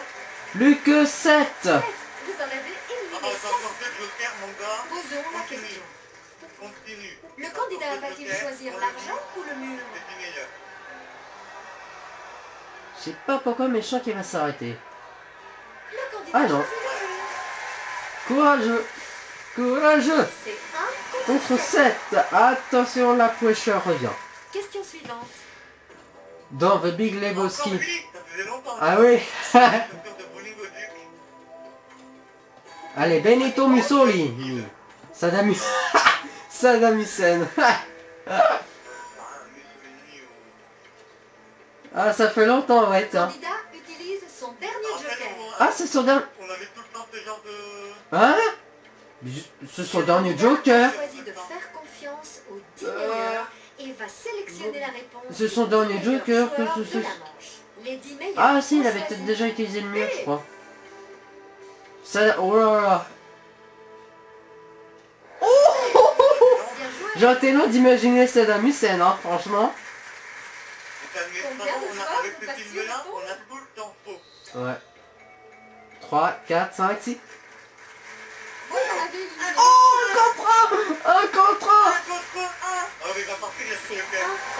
plus que 7. Vous en avez éliminé 7. Posons la question. Continue. Le candidat va-t-il choisir l'argent ou le mur? Je sais pas pourquoi, mais je sens qu'il va s'arrêter. Ah non. Courageux. Courageux. C'est 1 contre 7. Attention, la pressure revient. Question suivante. Dans The Big Lebowski. Ah oui. Allez, Benito Mussolini. Saddam Hussein. Saddam Hussein. Ah, ça fait longtemps, ouais. Le candidat utilise son dernier joker. Ah, c'est son dernier... On avait tout le temps ce genre de... Hein? C'est son dernier joker. Il a choisi de faire confiance aux 10 meilleurs. Il va sélectionner la réponse. C'est son dernier joker que ce soit. Ah si, il avait peut-être déjà utilisé le mur, je crois. Ça... Oh là là. Oh, j'ai été loin d'imaginer Saddam Hussein, hein, franchement. Avec ce film-là, on a tout le temps faux. Ouais. 3, 4, 5, 6. Oh, 1 contre 1.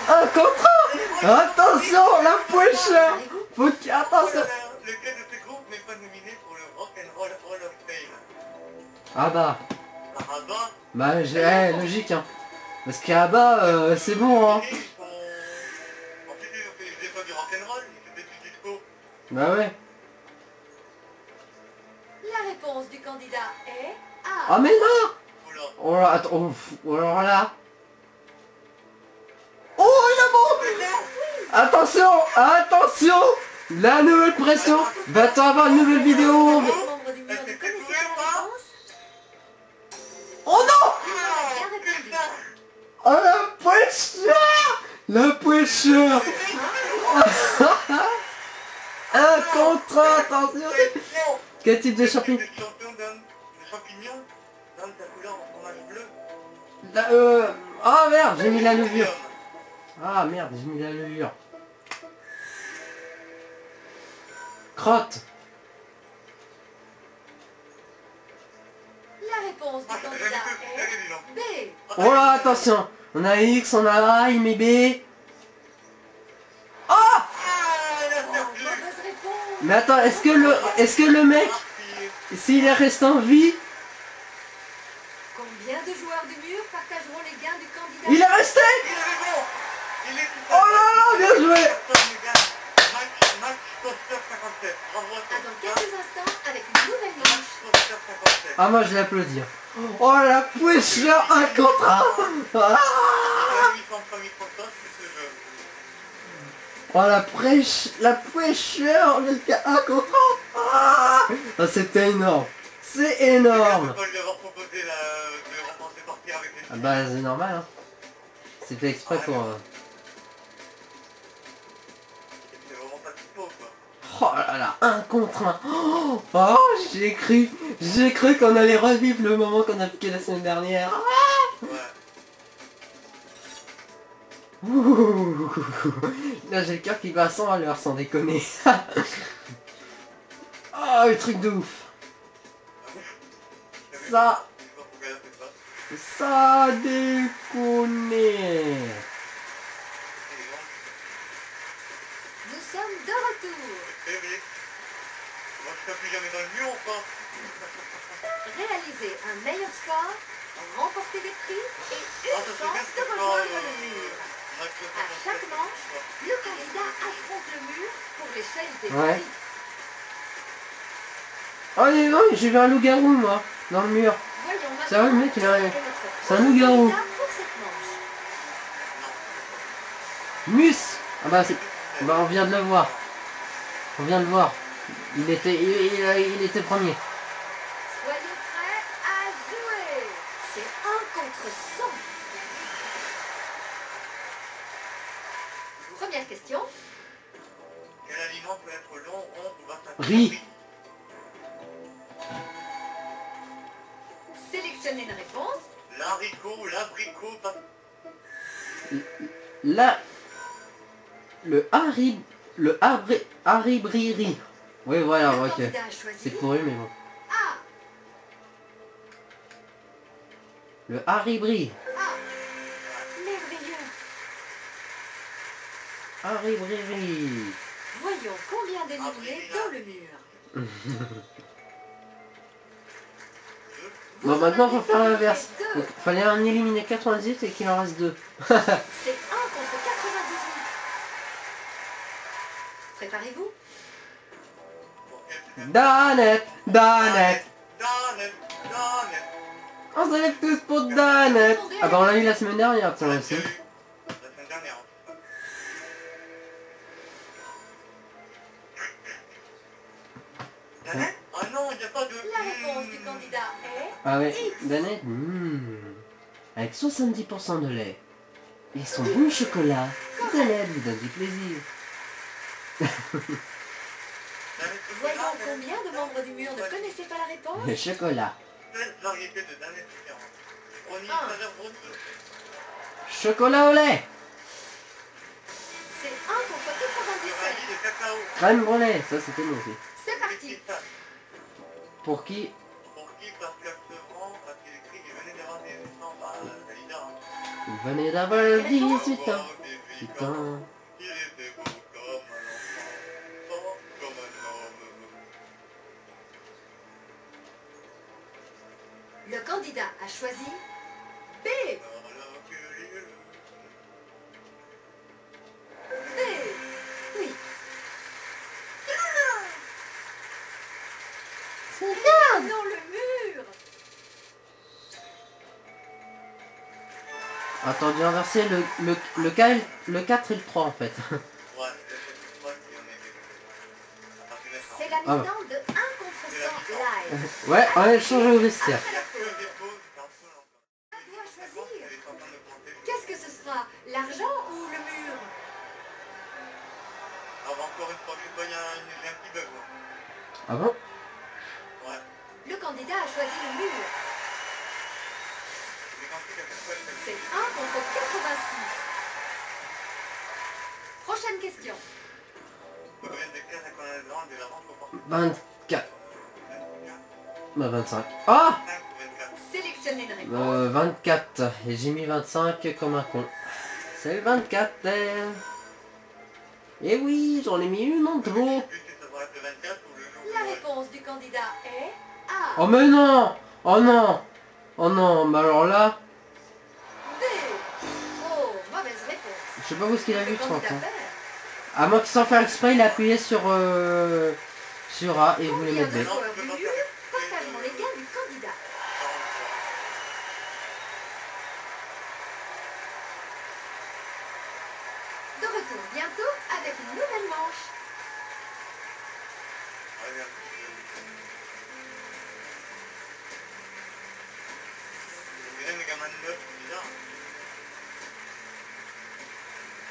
Un contre un. Attention, la poche. Faut que... Attention. Lequel de ce groupe n'est pas nominé pour le Rock'n'Roll Hall of Fame? Ah bah. Bah j'ai logique hein. Parce qu'à bas c'est bon hein. En plus ils faisaient pas du rock'n'roll, ils faisaient du disco. Bah ouais. La réponse du candidat est A. Ah mais non. Oh là, attends, oh là là. Oh, il a bon. Attention, attention. La nouvelle pression. Va-t-on avoir une nouvelle vidéo? Oh non. Oh la pression. La pression. 1 contre 1, attention. Quel type de champignon? Oh merde, j'ai mis la levure. Ah merde, j'ai mis la levure. Crotte. La réponse du candidat est B. Oh là, attention. On a X, on a A, il met B. Oh, mais attends, est-ce que le mec, s'il reste en vie... Deux joueurs du mur partageront les gains du candidat. Il est resté. Il est bon. Oh là là, bien joué. Dans quelques instants, avec une nouvelle manche. Ah moi je l'applaudis. Oh la pousse là, 1 contre 1. Oh la pressure jusqu'à 1 contre 1. Ah, ah, c'était énorme. C'est énorme. Ah bah c'est normal hein. C'est fait exprès pour... Oh là là, 1 contre 1. Oh, oh j'ai cru qu'on allait revivre le moment qu'on a piqué la semaine dernière. Ah ouais. Ouh. Là j'ai le cœur qui va à 100 à l'heure sans déconner. Oh le truc de ouf. Ça déconner. Nous sommes de retour. Moi je ne suis plus jamais dans le mur enfin. Réaliser un meilleur score, remporter des prix et une chance de rejoindre le mur. À chaque manche, le candidat affronte le mur pour l'échelle des prix. Oh mais non, j'ai vu un loup-garou moi, dans le mur. C'est vrai le mec il arrive. C'est un loup-garou. Mus. Ah bah c'est... Bah on vient de le voir. On vient de le voir. Il était premier. Soyez prêts à jouer. C'est 1 contre 100. Première question. Quel aliment peut être long, rond ou 25 ans? Riz. Sélectionnez une réponse. L'haricot, l'abricot, pas... La... Le harib... Le haribriri. Oui, voilà, ok. C'est pourri, mais bon. Ah. Le haribri. Ah. Merveilleux. Haribriri. Voyons combien d'éliminés dans le mur. Bon, maintenant, il faut faire l'inverse. Il fallait en éliminer 98 et qu'il en reste 2. C'est 1 contre 98. Préparez-vous. Danette, Danette, Danette, Danette. On se lève tous pour Danette. Ah bah on l'a eu la semaine dernière, tu vois. La semaine dernière. Danette ? Ah non, il n'y a pas de... La réponse du candidat est... Ah ouais, Danette. Avec 70% de lait. Et son bon chocolat, Danette lui donne du plaisir. Voyons combien de membres du mur ne connaissaient pas la réponse. Le chocolat. Chocolat au lait. C'est 1 contre 97. Crème brûlée, ça c'était bon aussi. C'est parti. Pour qui? Pour qui? Parce qu'il écrit qu'il venait d'avoir 18 ans. Il venait d'avoir 18 ans. Putain. Le candidat a choisi B. B. Oui. C'est bien dans le mur. Attends, j'ai inversé le 4 et le 3 en fait. C'est la mi-temps de 1 contre 100 live. Ouais, on a changé au vestiaire. L'argent ou le mur? Ah bah encore une fois, il y a un petit bug. Ah bon? Ouais. Le candidat a choisi le mur. C'est 1 contre 86. Prochaine question. Combien de cases a connu le rang de la vente au porte? 24. Bah 25. Ah! Sélectionnez une réponse. 24. Et j'ai mis 25 comme un con. C'est le 24. Et oui, j'en ai mis une en trop. La réponse du candidat est A. Oh mais non. Oh non. Oh non, mais alors là... B. Oh, mauvaise réponse. Je sais pas où ce qu'il a vu, 30 ans. À moins qu'il s'en fasse exprès, il a appuyé sur A et voulait mettre B. Bientôt avec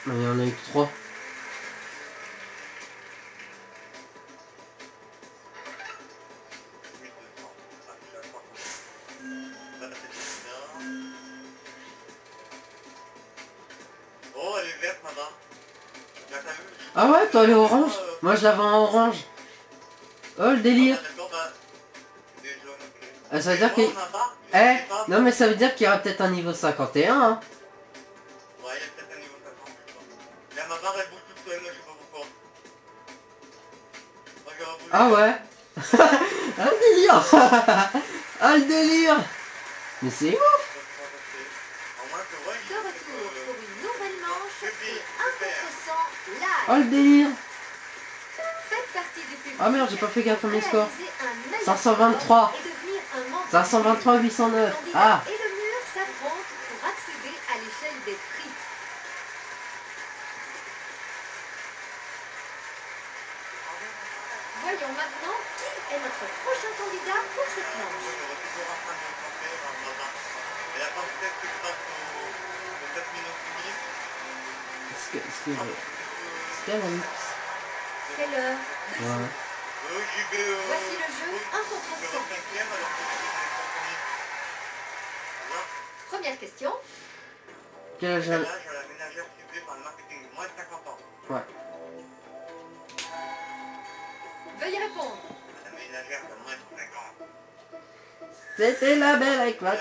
Mais il y en a eu que 3. Ah ouais, toi elle est orange. Moi je l'avais en orange. Oh le délire. Ah, ça veut dire qu'il... Eh, non mais ça veut dire qu'il y aura peut-être un niveau 51, hein. Ouais, il y a peut-être un niveau 51. Là ma barre elle bouge toute seule, je sais pas pourquoi. Ah ouais. Ah le délire. Ah le délire. Mais c'est ouf. Oh le délire. Oh merde, j'ai pas fait gaffe à mes scores. 523. 523, 809. Ah. Et le mur s'affronte pour accéder à l'échelle des prix. Voyons maintenant qui est notre prochain candidat pour cette manche. C'est l'heure. Ouais. Voici le jeu 1 contre 100. Première question. Quel âge a la ménagère ciblée par le marketing? Moins de 50 ans. Ouais. Veuillez répondre. La ménagère de moins de 50 ans. C'était la belle avec moi.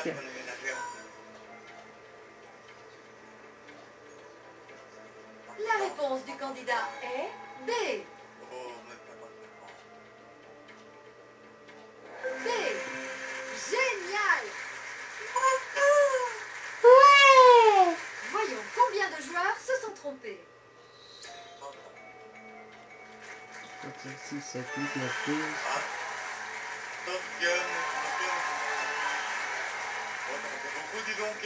La réponse du candidat est B. B. Génial. Ouais. Voyons combien de joueurs se sont trompés. 6, 7, 8, 9, 10. Beaucoup dis donc.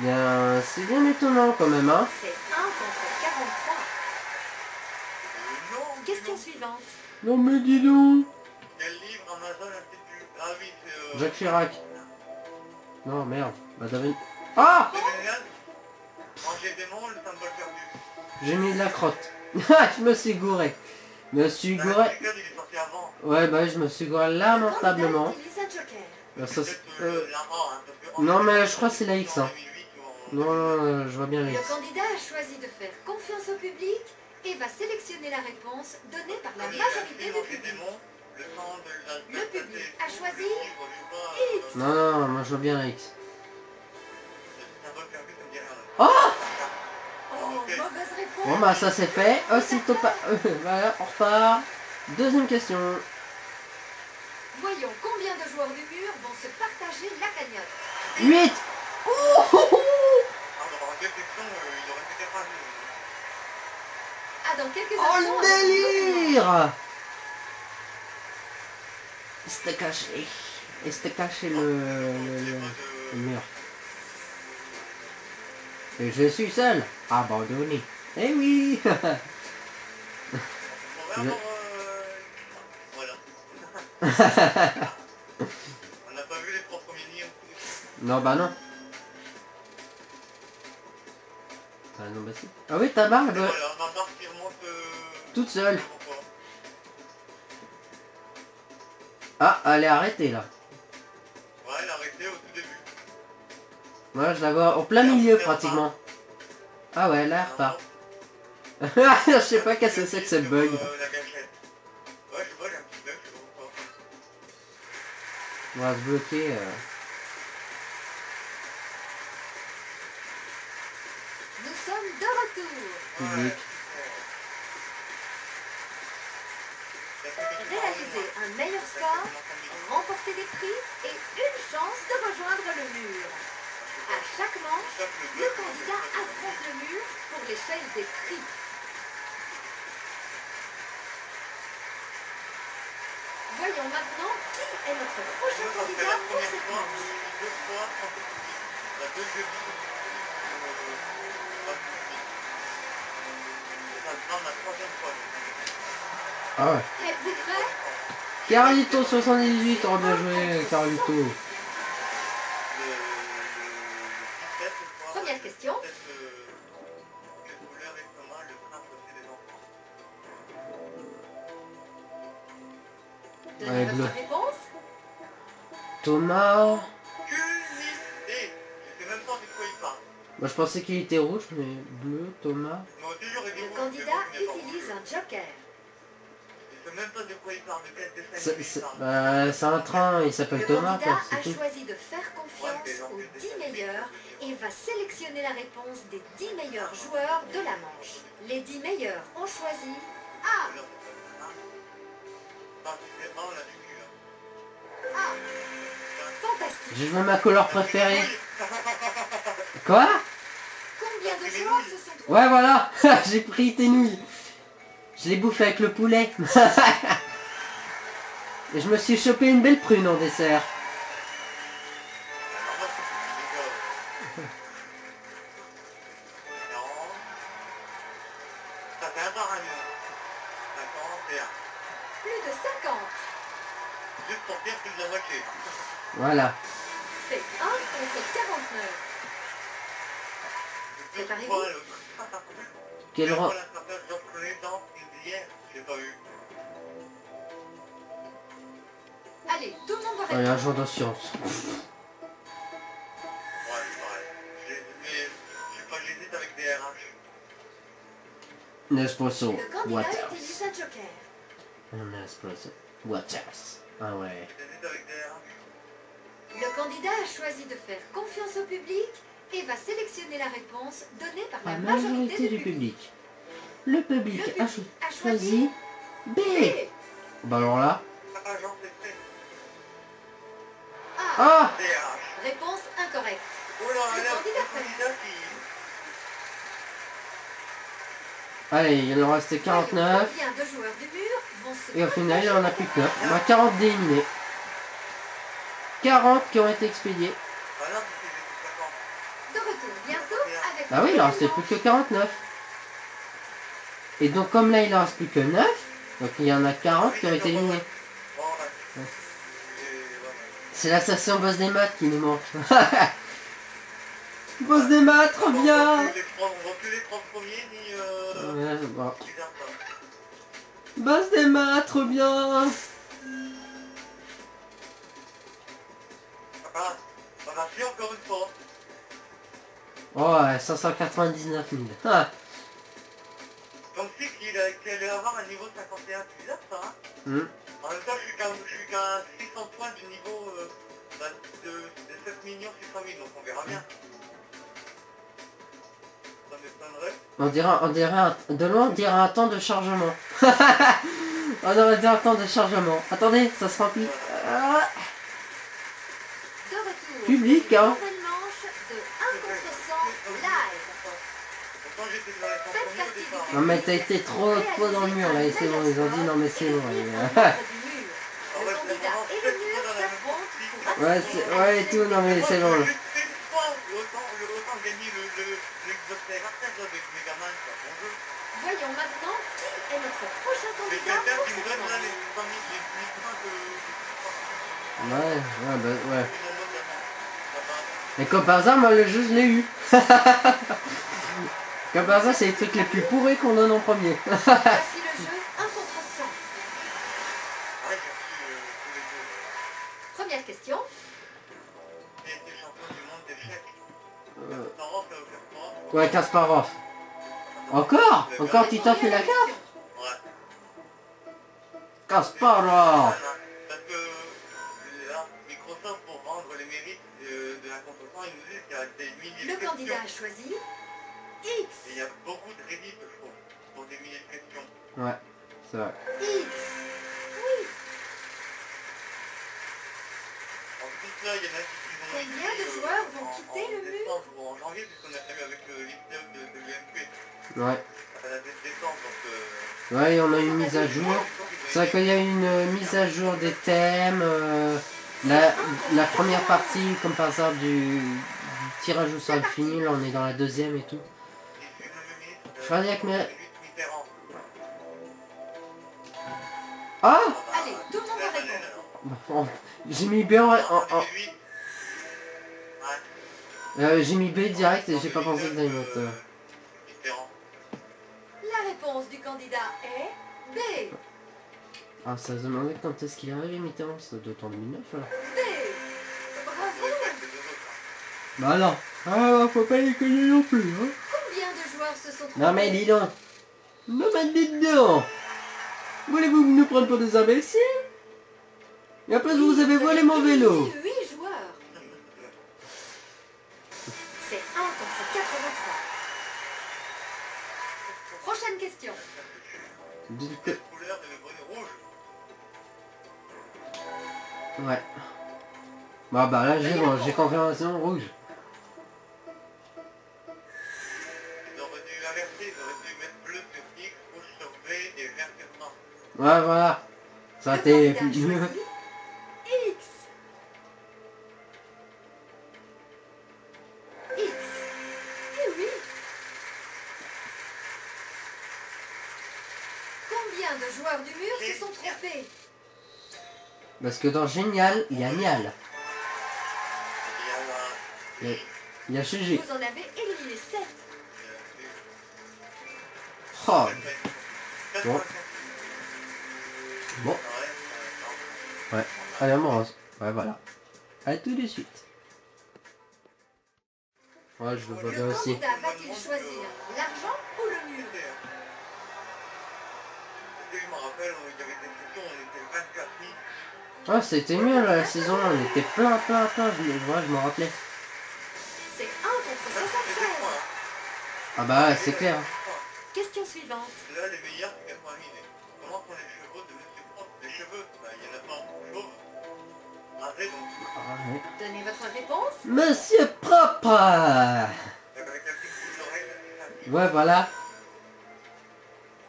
Bien, c'est bien étonnant quand même, hein. C'est 1 contre 43. Question suivante. Non mais dis donc. Quel livre Amazon Institute? Ah oui, c'est... Jacques Chirac. Non, merde. Bah David... Ah oh. J'ai mis de la crotte. Je me suis gouré. Je me suis gouré. Ouais, bah je me suis gouré lamentablement. Ça, non mais je crois que c'est la X. Hein. Non, non, non, je vois bien la X. Le candidat a choisi de faire confiance au public et va sélectionner la réponse donnée par la majorité du public. Le public a choisi X. Non, non, non, moi je vois bien la X. Oh, oh mauvaise réponse. Bon bah ça c'est fait. Aussitôt pas... Voilà, on repart. Deuxième question. Voyons combien de joueurs du mur vont se partager la cagnotte. 8. Oh. Ah, dans quelques instants... Oh, le délire. C'était caché. Et c'était caché le mur. Et je suis seul. Abandonné. Eh oui. On n'a pas vu les 3 premiers nids. Non bah non. Ah non bah si. Ah oui ta barre. Voilà, ma barre qui remonte toute seule. Ah elle est arrêtée là. Ouais elle est arrêtée au tout début. Moi ouais, je la vois au plein milieu pratiquement. Ah ouais là elle repart. Je sais pas qu'est-ce que c'est que cette bug. On va se bloquer. Nous sommes de retour. Public. Réaliser un meilleur score, remporter des prix et une chance de rejoindre le mur. À chaque manche, le candidat affronte le mur pour l'échelle des prix. Voyons maintenant qui est notre prochain candidat pour cette manche. deux fois la deuxième fois. La troisième fois. Ah ouais. Vous êtes prêts? Carlito 78, on bien joué Carlito. Première question. Donnez votre réponse. Thomas. Culité. Je sais même pas de quoi il parle. Moi je pensais qu'il était rouge, mais bleu, Thomas. Le candidat utilise un joker. Je sais même pas de quoi il parle, de quel dessin il parle. C'est un train, il s'appelle Thomas. Le candidat a choisi de faire confiance aux 10 meilleurs et va sélectionner la réponse des 10 meilleurs joueurs de la manche. Les 10 meilleurs ont choisi A. Fantastique. Je veux ma couleur préférée. Quoi? Combien de joueurs se sont trouvés? Ouais voilà, j'ai pris tes nouilles. Je les bouffe avec le poulet. Et je me suis chopé une belle prune en dessert. Voilà. C'est 1 contre 49. Préparez-vous. Quel rang? Allez, tout le monde va répondre. Allez, un jour de science. Ouais, pareil. Je sais pas, j'hésite avec des RH. Nespresso, Waters. Nespresso, Waters. Ah ouais. J'hésite avec des RH. Le candidat a choisi de faire confiance au public et va sélectionner la réponse donnée par la majorité du public. Le public a choisi B. Bah alors là. Ah. Réponse incorrecte. Allez, il en restait 49. Et au final, il en a plus que 9. On a 40 d'éliminés. 40 qui ont été expédiés. De retour bientôt avec... Ah oui, il en restait plus que 49. Et donc comme là il en reste plus que 9, donc il y en a 40 qui ont été éliminés. C'est l'assassin boss des maths qui nous manque. Boss des maths, reviens. Boss des maths, reviens. Ah, on a fait encore une fois. Oh ouais, 599 000. Ah. Donc c'est qu'il allait avoir un niveau 51, c'est bizarre ça, hein. En même temps, je suis qu'à 600 points du niveau de 7 millions 600 000, donc on verra bien. Ça m'étonnerait. De loin, on dirait un temps de chargement. On aurait dit un temps de chargement. Attendez, ça se remplit. Voilà. Public, hein. Non mais t'as été trop dans le mur là, et c'est bon, ils ont dit non mais c'est bon. Ouais et tout, non mais c'est bon. Voyons maintenant qui est notre prochain candidat pour cette manche. Ouais. Et comme par hasard, moi le jeu je l'ai eu. Comme par hasard, c'est les trucs les plus pourris qu'on donne en premier. Voici le jeu 1 contre 100. Première question. Ouais, Kasparov. Encore? Encore Tito fait la carte? Ouais. Kasparov. Le candidat a choisi X. Il y a beaucoup de rédits, je trouve, pour des milliers de questions. Ouais, c'est vrai. X. Oui. En plus, là, il y en a qui vont... Combien de joueurs vont quitter le mur en janvier, puisqu'on a fait avec l'IPTEP de l'UMP. Ouais. À la décembre, donc... Ouais, on a une mise à jour. C'est vrai qu'il y a une mise à jour des thèmes... La première partie, comme par hasard, du tirage au sort est finie. Là, on est dans la deuxième et tout. Je vais dire que... Ah, allez, tout le monde est... J'ai mis B en... J'ai mis B direct et j'ai pas pensé que j'allais mettre... La réponse du candidat est... B. Ah, ça se demandait quand est-ce qu'il est arrivé, Mitterrand, ça doit être en 2009, alors. Bah non. Ah, faut pas les connaître non plus, hein. Combien de joueurs se sont... Non mais dis donc. Ne mettez dedans. Voulez-vous nous prendre pour des imbéciles? Et après, vous avez volé mon vélo. 8 joueurs. C'est 1 contre 83. Prochaine question. Dites... Ouais. Bah là j'ai confirmation rouge. Ils ont retenu l'inversé, ils ont retenu mettre bleu sur X, rouge sur B et vert sur 100. Ouais voilà. Ça t'est plus dur. X. X. Eh oui. Combien de joueurs du mur se sont trompés? Parce que dans Génial, il y a Nial. Il y a Gigi. Vous en avez éliminé 7. Oh. Bon. Bon. Ouais. Allez, on mange. Ouais, voilà. Allez, tout de suite. Ouais, je le vois bien aussi. Le candidat va-t-il choisir l'argent ou le mur? Je me rappelle, il y avait des questions, on était 24 000. Ah, c'était mieux la saison 1, on était plein, je m'en rappelais. C'est 1 contre 76. Ah bah ouais, c'est clair. Question suivante. Là, les meilleurs, c'est 80 000. Comment font les chevaux de Monsieur Propre? Les cheveux, il y en a pas en chauve. Arrêtez donc. Donnez votre réponse. Monsieur Propre. Ouais, voilà.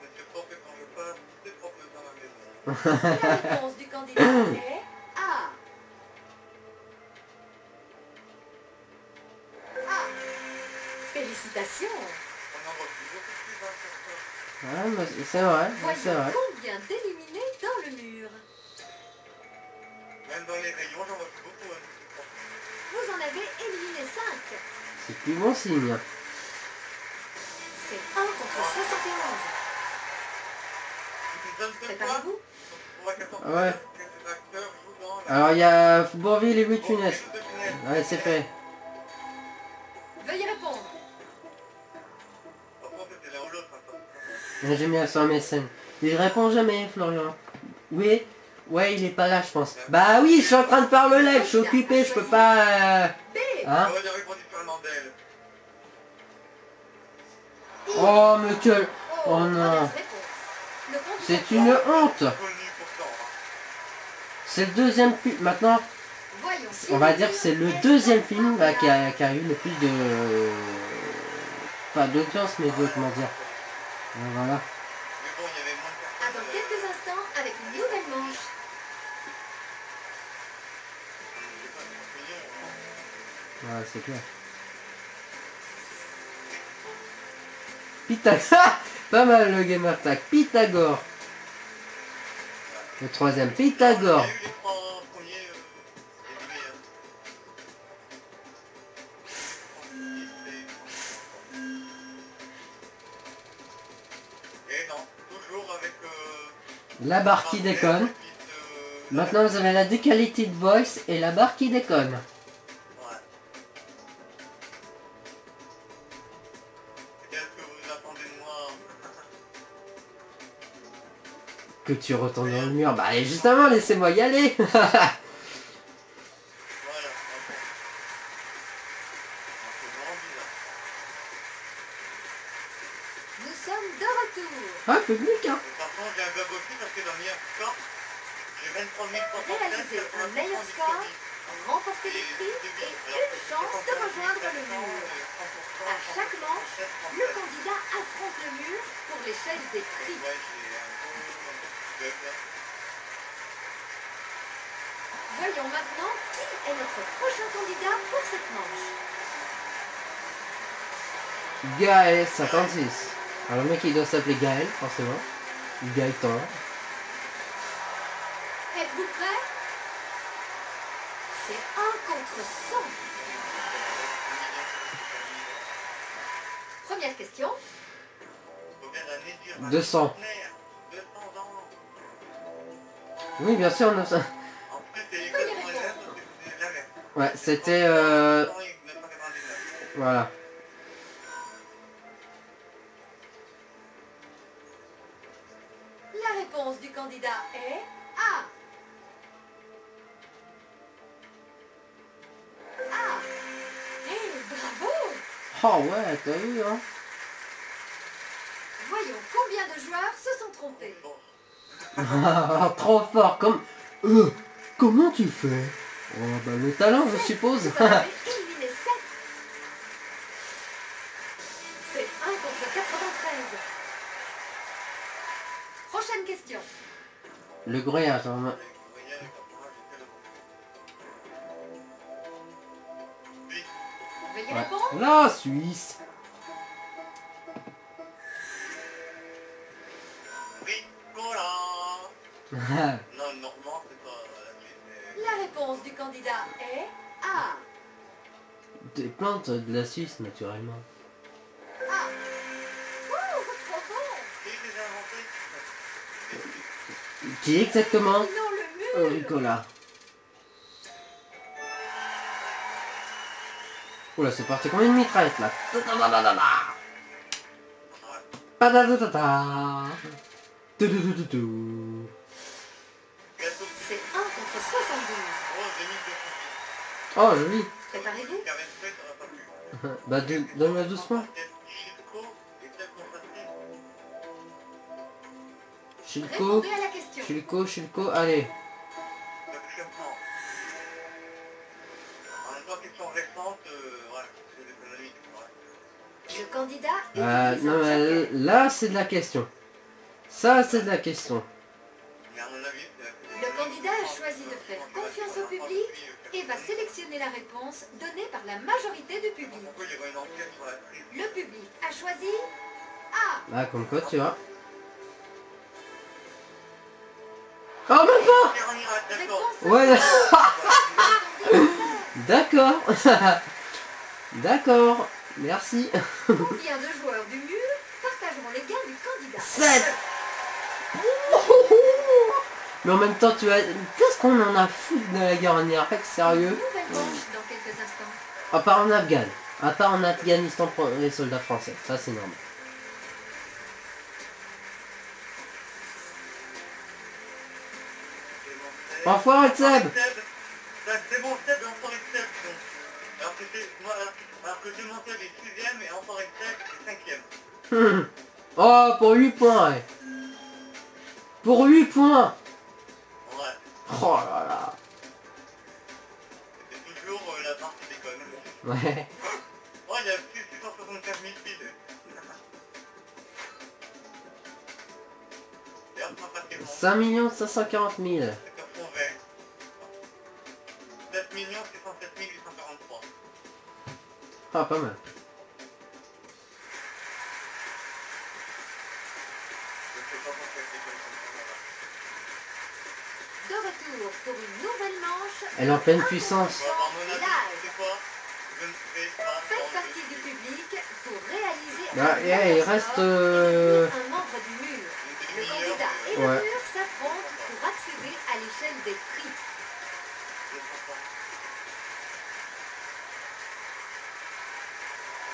Monsieur Propre, quand je passe, c'est propre dans la maison. La réponse du candidat est... Félicitations. Ouais, bah, c'est vrai, c'est vrai. Combien d'éliminés dans le mur? Même dans les rayons, j'en vois plus beaucoup. Hein. Vous en avez éliminé 5. C'est plus bon signe. C'est 1 contre 71. Préparez-vous. Ouais. Alors il y a Bourville et Butunès. Ouais, c'est fait. Veuillez répondre. J'ai mis à son MSN. Il répond jamais, Florian. Oui. Ouais, il est pas là, je pense. Bah oui, je suis en train de faire le live, je suis occupé, je peux pas... Hein? Oh, me gueule. Oh non. C'est une honte. C'est le deuxième film. Maintenant, on va dire que c'est le deuxième film là, qui a eu le plus de... Pas d'audience, mais de... Comment dire? Voilà. À dans quelques instants, avec une nouvelle manche. Ouais, c'est clair. Pythagore. Pas mal le gamer tag. Pythagore. Le troisième. Pythagore. La barre qui déconne. Maintenant vous avez la déqualité de voice et la barre qui déconne. Que tu retournes dans le mur. Bah allez, justement, laissez-moi y aller. Ah, public, hein. Par contre, j'ai un bug aussi parce que dans le meilleur score, j'ai 23 300. Réaliser un meilleur score, remporter des prix et une chance de rejoindre le mur. À chaque manche, le candidat affronte le mur pour l'échelle des prix. Veuillez Voyons maintenant qui est notre prochain candidat pour cette manche. Gaël 56. Alors le mec il doit s'appeler Gaël, forcément. Gaëtan. Êtes-vous prêts? C'est 1 contre 100. Première question. 200. Oui, bien sûr, 900. Ouais, c'était... Voilà. La réponse du candidat est A. A. Eh, bravo! Oh ouais, t'as vu, hein? Voyons combien de joueurs se sont trompés. Trop fort, comme... comment tu fais? Oh, bah, le talent, je suppose. C'est 1 contre 93. Prochaine question. Le grillage, hein. Ouais. La Suisse. Non, normalement, c'est pas la Suisse, mais... La réponse du candidat est A. Des plantes de la Suisse, naturellement. A. Ouh, trop bon. Qui exactement? Non, le mur. Nicolas. Oula, c'est parti comme une mitraillette, là. C'est 1 contre 72. Oh, joli. Préparez-vous. Bah, donne-moi doucement. Chilko. Chilko, Chilko, allez. Le candidat est... non, mais là, c'est de la question. Ça, c'est de la question. Le candidat a choisi de faire confiance au public et va sélectionner la réponse donnée par la majorité du public. Le public a choisi A. Ah, comme quoi, tu vois. Oh, même pas. Ouais. D'accord. D'accord. Merci. Combien de joueurs du mur partageront les gains du candidat? 7. Mais en même temps, tu as... Qu'est-ce qu'on en a foutu de la guerre en Irak, sérieux? À part en Afghanistan. À part en Afghanistan pour les soldats français. Ça, c'est normal. Enfoiré de Seb. C'est bon, Seb, enfoiré de Seb. Alors que tout mon Seb est 6ème et enfoiré de Seb est 5ème. Oh, pour 8 points, ouais. Pour 8 points. Ouais. Oh là là. C'est toujours la partie des connes. Ouais. Oh, il y a plus de 675 000 piles. D'ailleurs, c'est pas facile. 5 540 000. 420. 7 607 843. Ah, pas mal. De retour pour une nouvelle manche. Elle est en pleine puissance. Faites partie du public pour réaliser... Bah, il reste... Un membre du mur. Le candidat et le mur s'affrontent pour accéder à l'échelle des prix.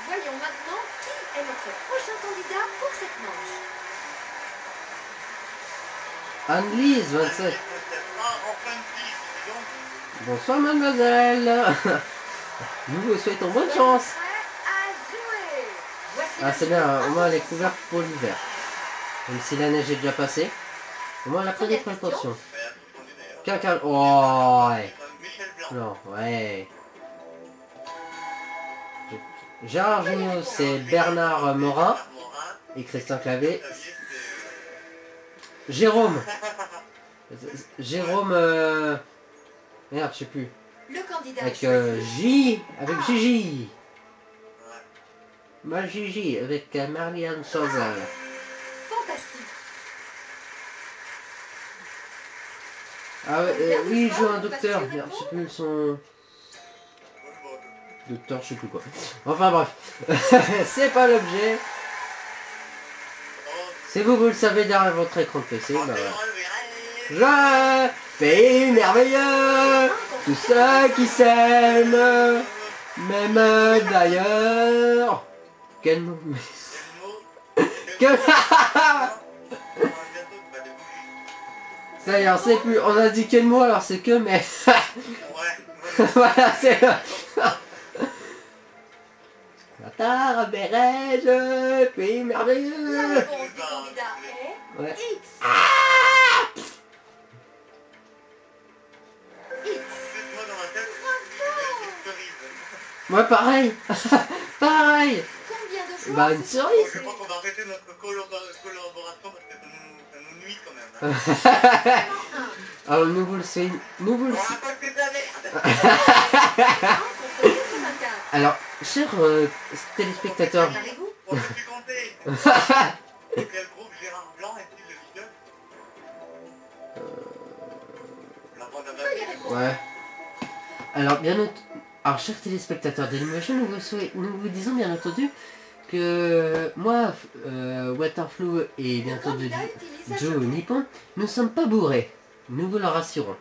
Voyons maintenant qui est notre prochain candidat pour cette manche. Anne-Lise, 27. Bonsoir, mademoiselle. Nous vous souhaitons bonne chance. Ah, c'est bien, au moins elle est couverte pour l'hiver. Même si la neige est déjà passée. Au moins elle a pris des précautions. Caca. Oh, ouais. Non, ouais. Gérard Jugnot, c'est Bernard Morin. Et Christian Clavé. Jérôme. Jérôme Merde, je sais plus. Le candidat avec J, avec Gigi. Ma Gigi, avec Marianne Sauzal. Fantastique. Ah oui, il joue un docteur. Merde, je sais plus son... Docteur, je sais plus quoi. Enfin bref. C'est pas l'objet. Si vous, vous le savez derrière votre écran PC, bah voilà. Je pays merveilleux, tous ceux qui s'aiment, même d'ailleurs. Quel nom. Ça y est, on sait plus, on a dit quel mot alors c'est que mais. Voilà, c'est Qatar, Béret, pays merveilleux. La réponse du candidat est ouais. X. Ah X. Moi ouais, pareil. Pareil. Combien de fois? Bah une cerise. Je pense qu'on va arrêter notre collaboration parce que ça nous nuit quand même. Hein. Alors nous vous le savez. Nous vous le savez. Alors, chers téléspectateurs. On peut plus compter. Quel groupe Gérard Blanc est-il le videur? Ouais. Alors bien entendu. Alors chers téléspectateurs de Dailymotion, nous vous disons bien entendu que moi, Waterflow et bien entendu Joe Nippon, nous ne sommes pas bourrés. Nous vous le rassurons.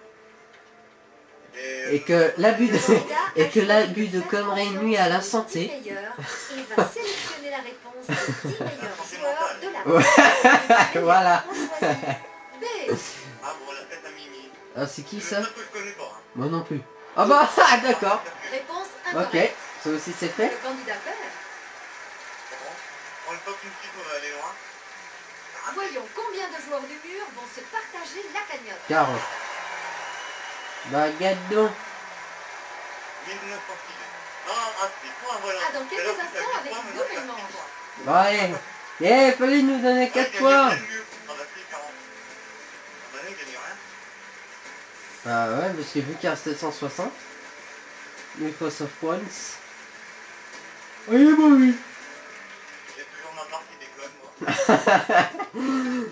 Et que l'abus de conneries nuit à la santé. Il va sélectionner la réponse des 10 meilleurs joueurs de la. Voilà. Ah c'est qui ça? Moi non plus. Ah bah d'accord. Réponse incorrecte. Ok, ça aussi c'est fait. Le candidat perd. On le toque une petite, on va aller loin. Voyons combien de joueurs du mur vont se partager la cagnotte. 40. Baguette donc. 1900. Non, ah voilà. Ah dans quelques instants avec double manche. Ouais. Eh, fallait nous donner 4 points. Ah ouais, parce que vu qu'il y a 760 Microsoft Points. Oui, bah oui. J'ai toujours ma barre qui déconne, moi.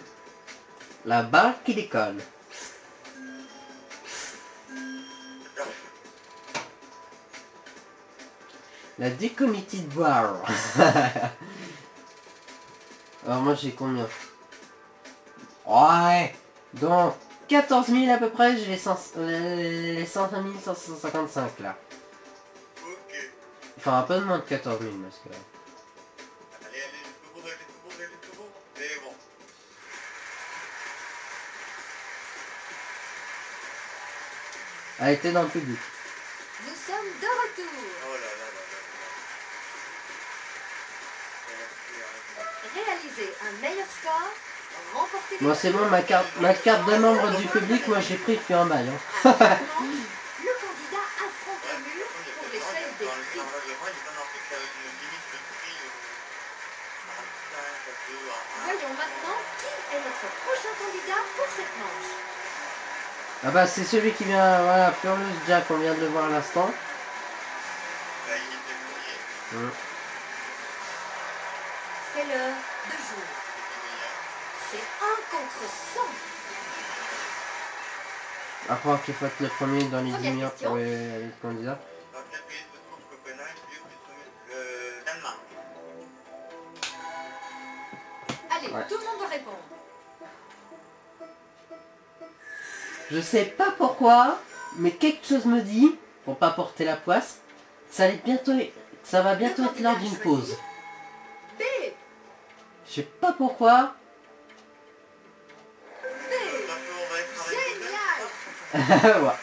La barre qui déconne. La décommitted bar. Alors moi j'ai combien? Ouais. Donc 14 000 à peu près, j'ai les 105 155 là. Ok. Enfin un peu moins de 14 000 parce que... Allez, allez, tout bon, c'est bon. Elle était dans le public. Nous sommes de retour. Oh là là là là. Réaliser un meilleur score. Moi c'est bon, ma carte de membre du public, moi j'ai pris depuis un bail. Hein. Le candidat affronte le mur pour l'échelle des prix. Voyons maintenant qui est notre prochain candidat pour cette manche. Ah bah c'est celui qui vient, voilà, Furious Jack, on vient de le voir à l'instant. C'est l'heure de jouer. C'est 1 contre 100. Après qu'il fasse le premier dans les 10 minutes pour les candidats. Dans quel pays se trouve Copenhague? Le Danemark. Allez, ouais. Tout le monde doit répondre. Je sais pas pourquoi, mais quelque chose me dit, pour pas porter la poisse, ça va bientôt être l'heure d'une pause. B. Je sais pas pourquoi.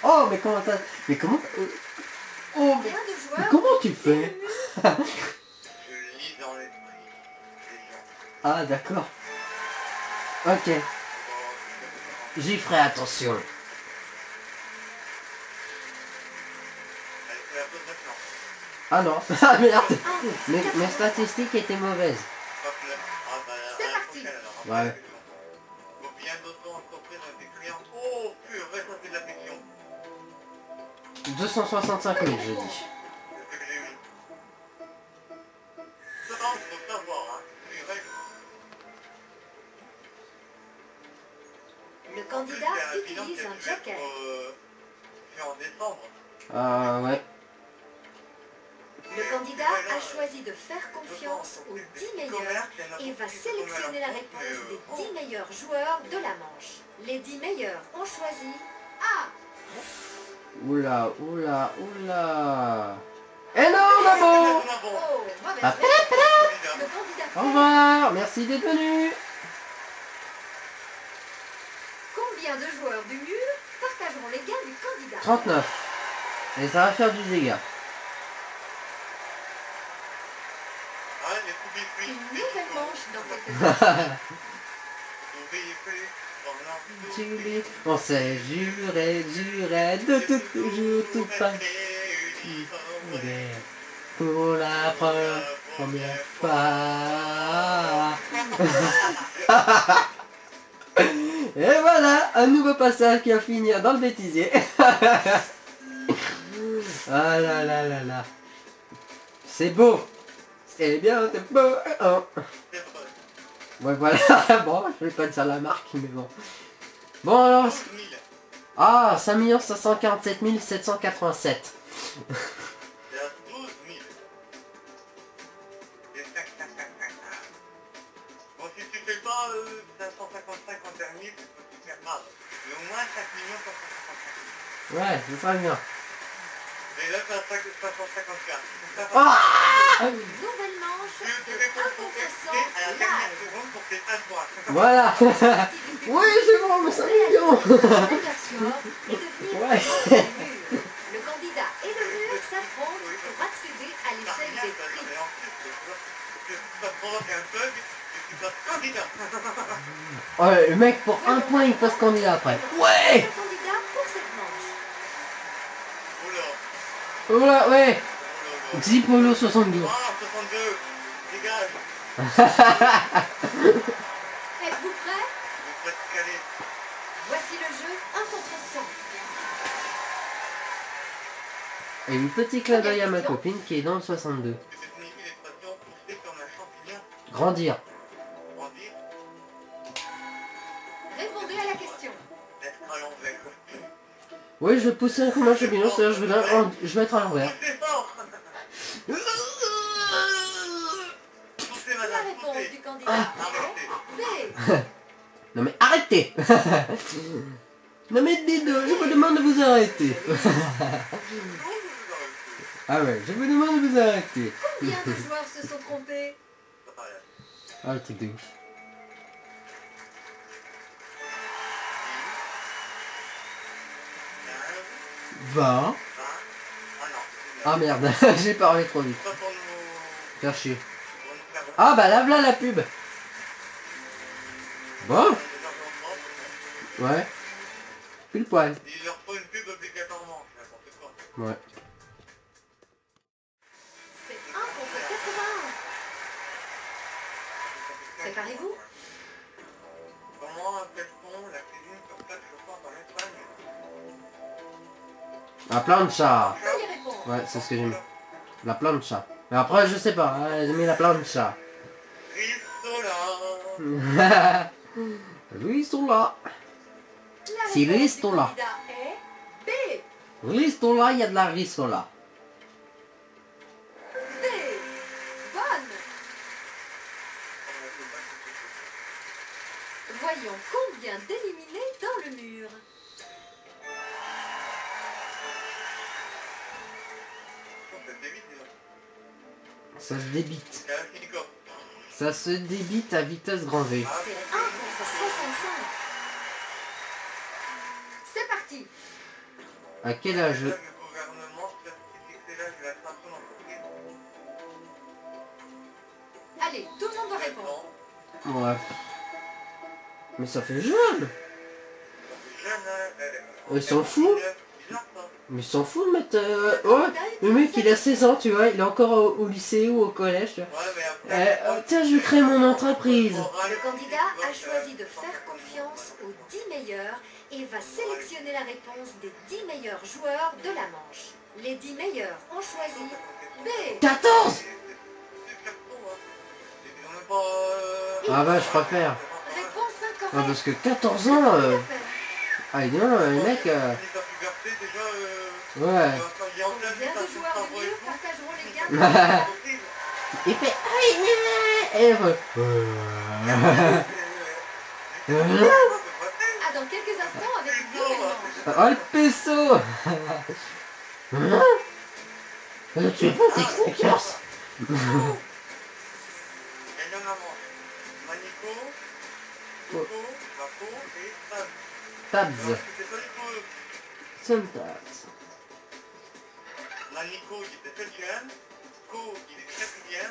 Oh mais comment t'as... Mais comment... Oh mais comment tu fais? Je lis dans l'esprit. Ah d'accord. Ok. J'y ferai attention. Allez, c'est la pause maintenant. Ah non. Ah merde. Mes statistiques étaient mauvaises. C'est parti. Ouais. Bien d'autres entreprises avec des clients. Oh purée, ça c'est de l'affection. 265 000, j'ai dit. Le candidat utilise un joker. Ah ouais. Le candidat a choisi de faire confiance aux 10 meilleurs et va sélectionner la réponse des 10 meilleurs joueurs de la manche. Les 10 meilleurs ont choisi A. Oula, oula, oula. Et non, maman. Au revoir, merci d'être venu. Combien de joueurs du mur partageront les gains du candidat? 39. Et ça va faire du dégât. Une nouvelle manche dans quelques on s'est juré de toujours tout participer pour la première fois. Et voilà, un nouveau passage qui va finir dans le bêtisier. Ah là là là là. C'est beau. C'est bien, c'est beau. Oh. Ouais voilà, bon, je vais pas dire la marque, mais bon. Bon alors... Ah, 5 547 787. Il y a 12 000. Bon, si tu fais pas 555 en dernier, tu peux te faire mal. Mais au moins 5 555 000. Ouais, c'est ça bien. Et là, t'as 554. Nouvelle manche, à la dernière seconde pour que ça soit. Voilà. Oui, c'est bon, mais 5 millions. Ouais. Le candidat et le mur s'affrontent pour accéder à l'échelle des prix. Oh, le mec, pour un point, il passe candidat après. Ouais. Oh là, ouais. Xipolo 72. Oh, 62. Dégage. Êtes-vous prêts? Je suis calé. Voici le jeu 1 contre 100. Et une petite clin d'œil à ma copine qui est dans le 62. Grandir. Grandir. Répondez à la question. Oui, je vais pousser un combat chez Bino, c'est-à-dire je vais mettre à l'envers. La réponse du candidat. Ah. Non mais arrêtez. Non mais des deux, je vous demande de vous arrêter. Ah ouais, je vous demande de vous arrêter. Combien de joueurs se sont trompés? Ah le truc de ouf. Va. Ah merde, j'ai parlé trop vite. Faire chier. Ah bah là voilà la pub. Bon. Ouais. Pile poil. Il leur faut une pub obligatoirement, n'importe quoi. Ouais. C'est 1 contre 80. Préparez-vous. Comment appelle-t-on la cuisine sur place chauffante en Espagne? La plancha. Ouais, c'est ce que j'ai mis. La plancha. Mais après je sais pas, j'ai mis la plancha. Ristola. Si ristola. Ristola, il y a de la ristola. B. Bonne. Voyons combien d'éliminés dans le mur. Ça se débite. Ça se débite à vitesse grand V. C'est 1 contre 65. C'est parti. À quel âge le gouvernement peut-il fixer l'âge de la création d'entreprise? Allez, tout le monde doit répondre. Ouais. Mais ça fait jeune. Ils s'en foutent. Mais s'en fout de mettre... Oh, le mec il a 16 ans, tu vois, il est encore au lycée ou au collège, tu vois. Ouais, mais après, tiens, je crée mon entreprise. Le candidat a choisi de faire confiance aux 10 meilleurs et va sélectionner la réponse des 10 meilleurs joueurs de la manche. Les 10 meilleurs ont choisi B. 14 ! Ah bah je préfère. Réponse incorrecte. Ah, parce que 14 ans... Ah non, les mecs... Ouais. Il fait... Et ah, dans quelques instants avec le oh le peso. Tu es pas Xbox. Tabs. Seul Tabs. Manico, il était très jeune. Co, il est très bien.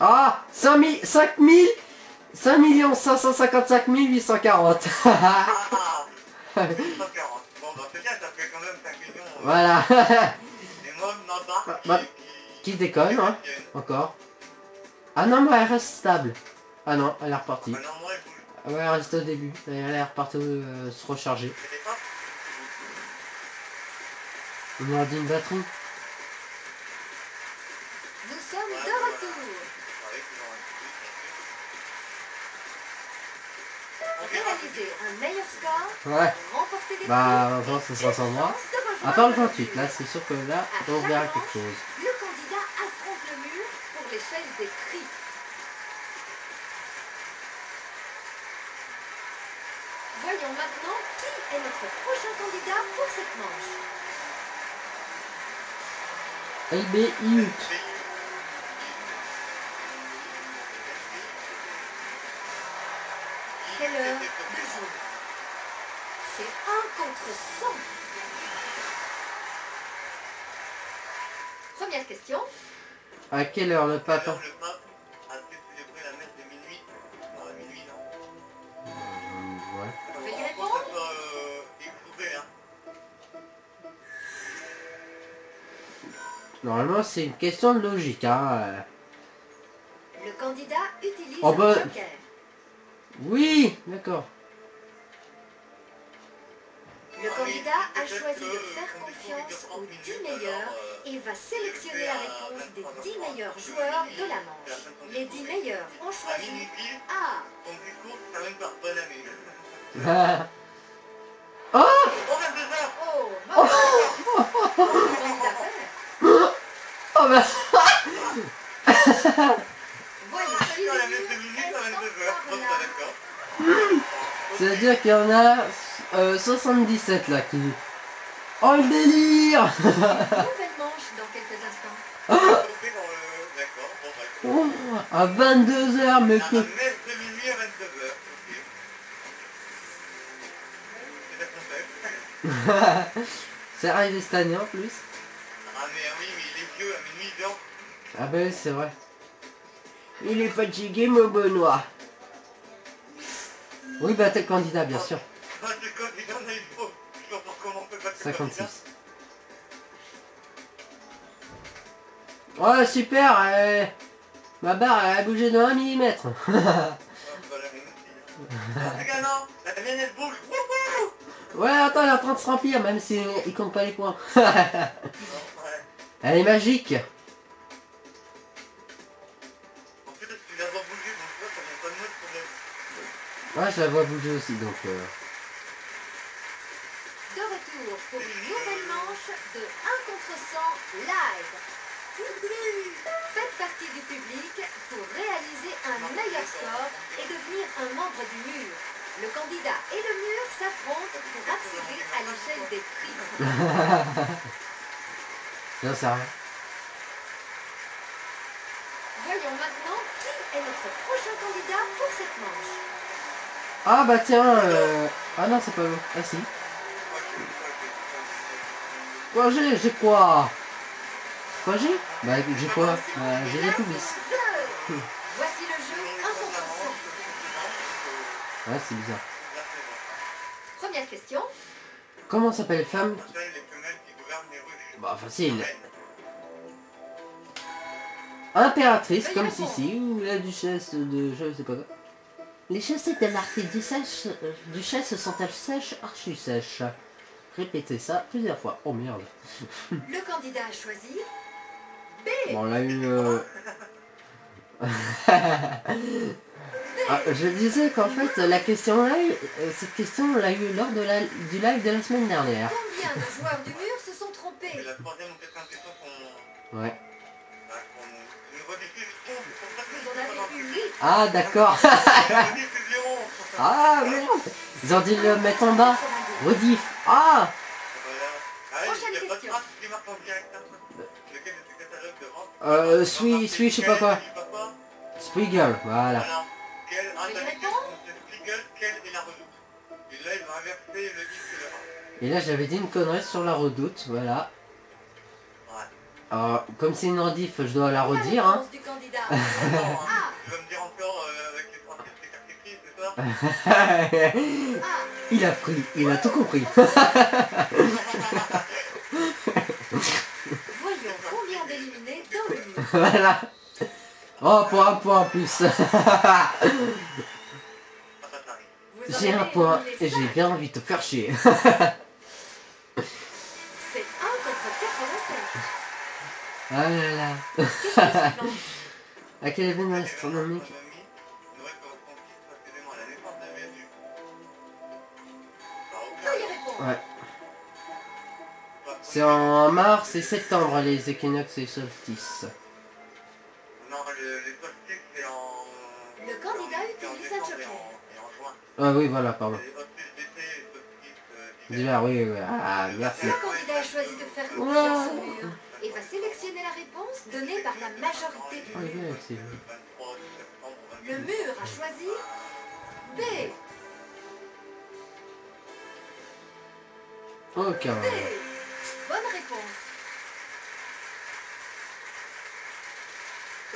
Ah 5 555 840. Ah, 840. Bon bah c'est bien, ça fait quand même 5 millions. Voilà. Les mômes n'en bah, qui déconne hein. Encore. Ah non mais elle reste stable. Ah non, elle est repartie. Bah non, moi, ah ouais, elle reste au début. Elle est repartie se recharger. Il m'a dit une batterie. Nous sommes de retour. Réaliser un meilleur score. Ouais. Remporter des bah, maintenant, ce sera sans moi. À part le 28, là, c'est sûr que là, on verra quelque chose. Le candidat affronte le mur pour l'échelle des prix. Voyons maintenant qui est notre prochain candidat pour cette manche. LBI. C'est l'heure de jouer. C'est 1 contre 100. Première question. À quelle heure le pape a fait célébrer la messe de minuit? Non, la minuit, non. Ouais. Vous pouvez y répondre? Normalement, c'est une question de logique. Hein. Le candidat utilise oh, bah... un joker. Oui, d'accord. Le candidat a choisi de faire confiance aux 10 meilleurs et va sélectionner la réponse des 10 meilleurs joueurs de la manche. Les 10 meilleurs ont choisi A. Oh, oh, oh bah ça. C'est-à-dire qu'il y en a 77 là qui... Oh le délire. Une nouvelle manche dans quelques instants. Ah, oh, à 22h mais que... C'est arrivé cette année en plus. Ah mais oui, mais il est vieux à minuit d'or. Ah ben c'est vrai. Il est fatigué, mon Benoît. Oui, bah t'es le candidat, bien sûr. 56. Oh, super ma barre, elle a bougé de 1 mm. Ouais, attends, elle est en train de se remplir, même si il compte pas les points. Elle est magique. Ouais, je la vois bouger aussi, donc... De retour pour une nouvelle manche de 1 contre 100 Live. Faites partie du public pour réaliser un meilleur score et devenir un membre du mur. Le candidat et le mur s'affrontent pour accéder à l'échelle des prix. C'est ça. Voyons maintenant qui est notre prochain candidat pour cette manche. Ah bah tiens ah non c'est pas vous. Ah si. Quoi j'ai quoi? Quoi j'ai? Bah j'ai quoi? J'ai des coulisses. Voici le jeu 1 contre 100. Ouais c'est bizarre. Première question. Comment s'appelle les femmes? Bah facile. impératrice comme Sissi ou la duchesse de je sais pas quoi. Les chaussettes de marquées duchesse sont-elles sèches, archi sèches? Répétez ça plusieurs fois. Oh merde. Le candidat à choisir. B. Bon là une... Ah, je disais qu'en fait la question live, cette question on l'a eu lors de du live de la semaine dernière. Combien de joueurs du mur se sont trompés? La troisième ou quatrième question qu'on... Ouais. Ah d'accord. Ah merde. Ils ont dit le mettre en bas. Rediff. Ah. Prochaine question. Suis je sais pas quoi. Spriegel, voilà. Quel est la Redoute? Et là il va inverser le disque. Et là j'avais dit une connerie sur la Redoute, voilà. Alors, comme c'est une rediff, je dois la redire. Hein. Du candidat. Ah. Tu vas me dire encore avec les Français, c'est caractéristique, c'est ça? Ah. Il a pris, il a tout compris. Voyons combien d'éliminés dans le mur. Voilà. Oh, pour un point en plus. J'ai un point et j'ai bien envie de te faire chier. C'est 1 contre 85. Ah là là. À quel événement astronomique? Ouais. C'est en mars et septembre les équinoxes et les solstices. Non, les solstices c'est en... Le candidat utilise un joker. Ah oui, voilà, pardon. Déjà, oui, oui. Ah, merci. Le candidat a choisi de faire confiance au mur et va sélectionner la réponse donnée par la majorité du mur. Ah, oui, le mur a choisi B. Ok. B. Bonne réponse.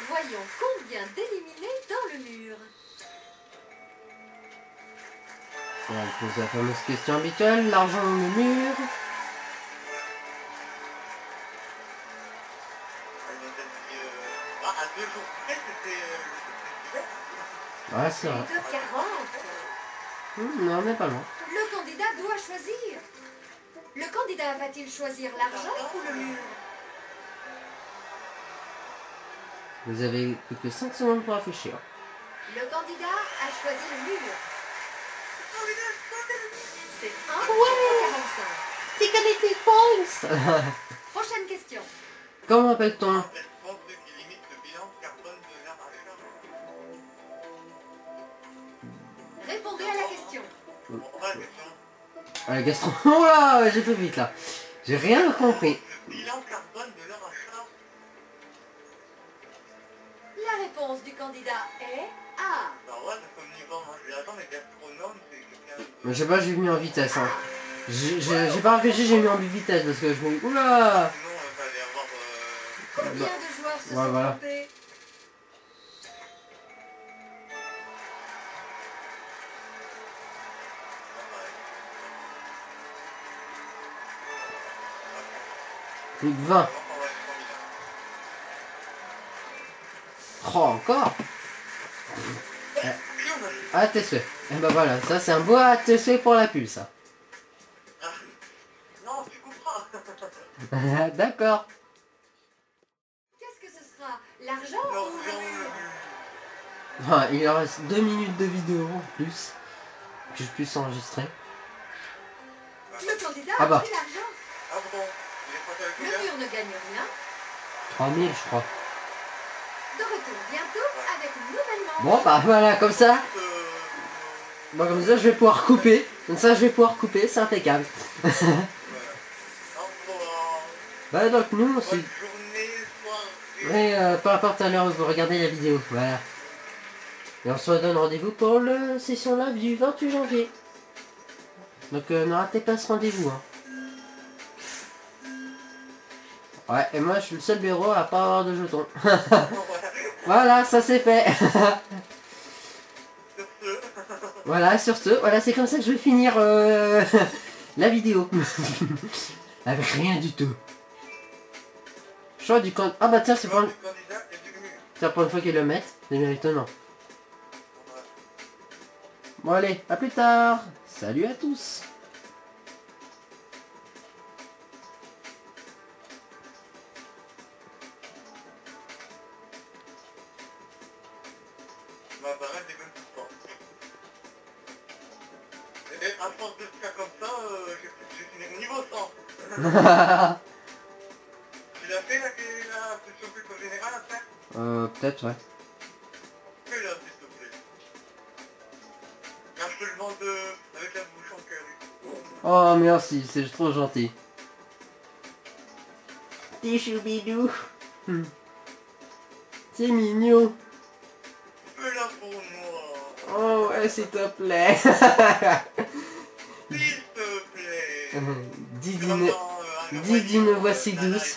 Voyons combien d'éliminés dans le mur. On pose la fameuse question habituelle, l'argent dans le mur. Ouais, c'est vrai. 2,40. Non, on n'est pas loin. Le candidat doit choisir. Le candidat va-t-il choisir l'argent ou le mur? Vous avez plus que 5 secondes pour réfléchir. Le candidat a choisi le mur. C'est 1,45. C'est qualité points. Prochaine question. Comment appelle-t-on? Répondez à la question. À la question. Oh là, j'ai fait vite là. J'ai rien compris. Le bilan carbone de leur achat. La réponse du candidat est A. Bah ouais, comme les gens, je l'attends, les gastronomes, c'est quelqu'un... Je sais pas, j'ai mis en vitesse. Hein. J'ai pas réfléchi, j'ai mis en vitesse parce que je me dis... Oula. Combien de joueurs se sont trompés? Plus de 20. Oh, encore. ATC. Et bah voilà, ça c'est un beau ATC pour la pub, ça. Non, tu comprends. D'accord. Qu'est-ce que ce sera? L'argent ou le mur? Il en reste 2 minutes de vidéo en plus. Que je puisse enregistrer. Le candidat a pris l'argent. Ah bon. Le mur ne gagne rien. 3000 je crois. De retour bientôt avec une nouvelle manche. Bon bah voilà, comme ça. Bon comme ça je vais pouvoir couper. Comme ça je vais pouvoir couper, c'est impeccable. Bah donc nous aussi. Mais peu importe à l'heure où vous regardez la vidéo. Voilà. Et on se donne rendez-vous pour le session live du 28 janvier. Donc ne ratez pas ce rendez-vous. Hein. Ouais, et moi je suis le seul bureau à pas avoir de jetons. Voilà, ça c'est fait. Voilà, sur ce, voilà, c'est comme ça que je vais finir la vidéo. Avec rien du tout. Choix du candidat. Ah bah tiens, c'est pour le... C'est la première fois qu'ils le mettent, c'est bien étonnant. Bon allez, à plus tard. Salut à tous. Tu l'as fait la session plutôt générale après? Peut-être ouais. Fais-la s'il te plaît. Là, je te le vends avec la bouche en cœur. Oh merci, c'est trop gentil. Petit choubidou. C'est mignon. Fais-la pour moi. Oh ouais s'il te plaît. S'il te plaît. Didine. Didi, me voici douce.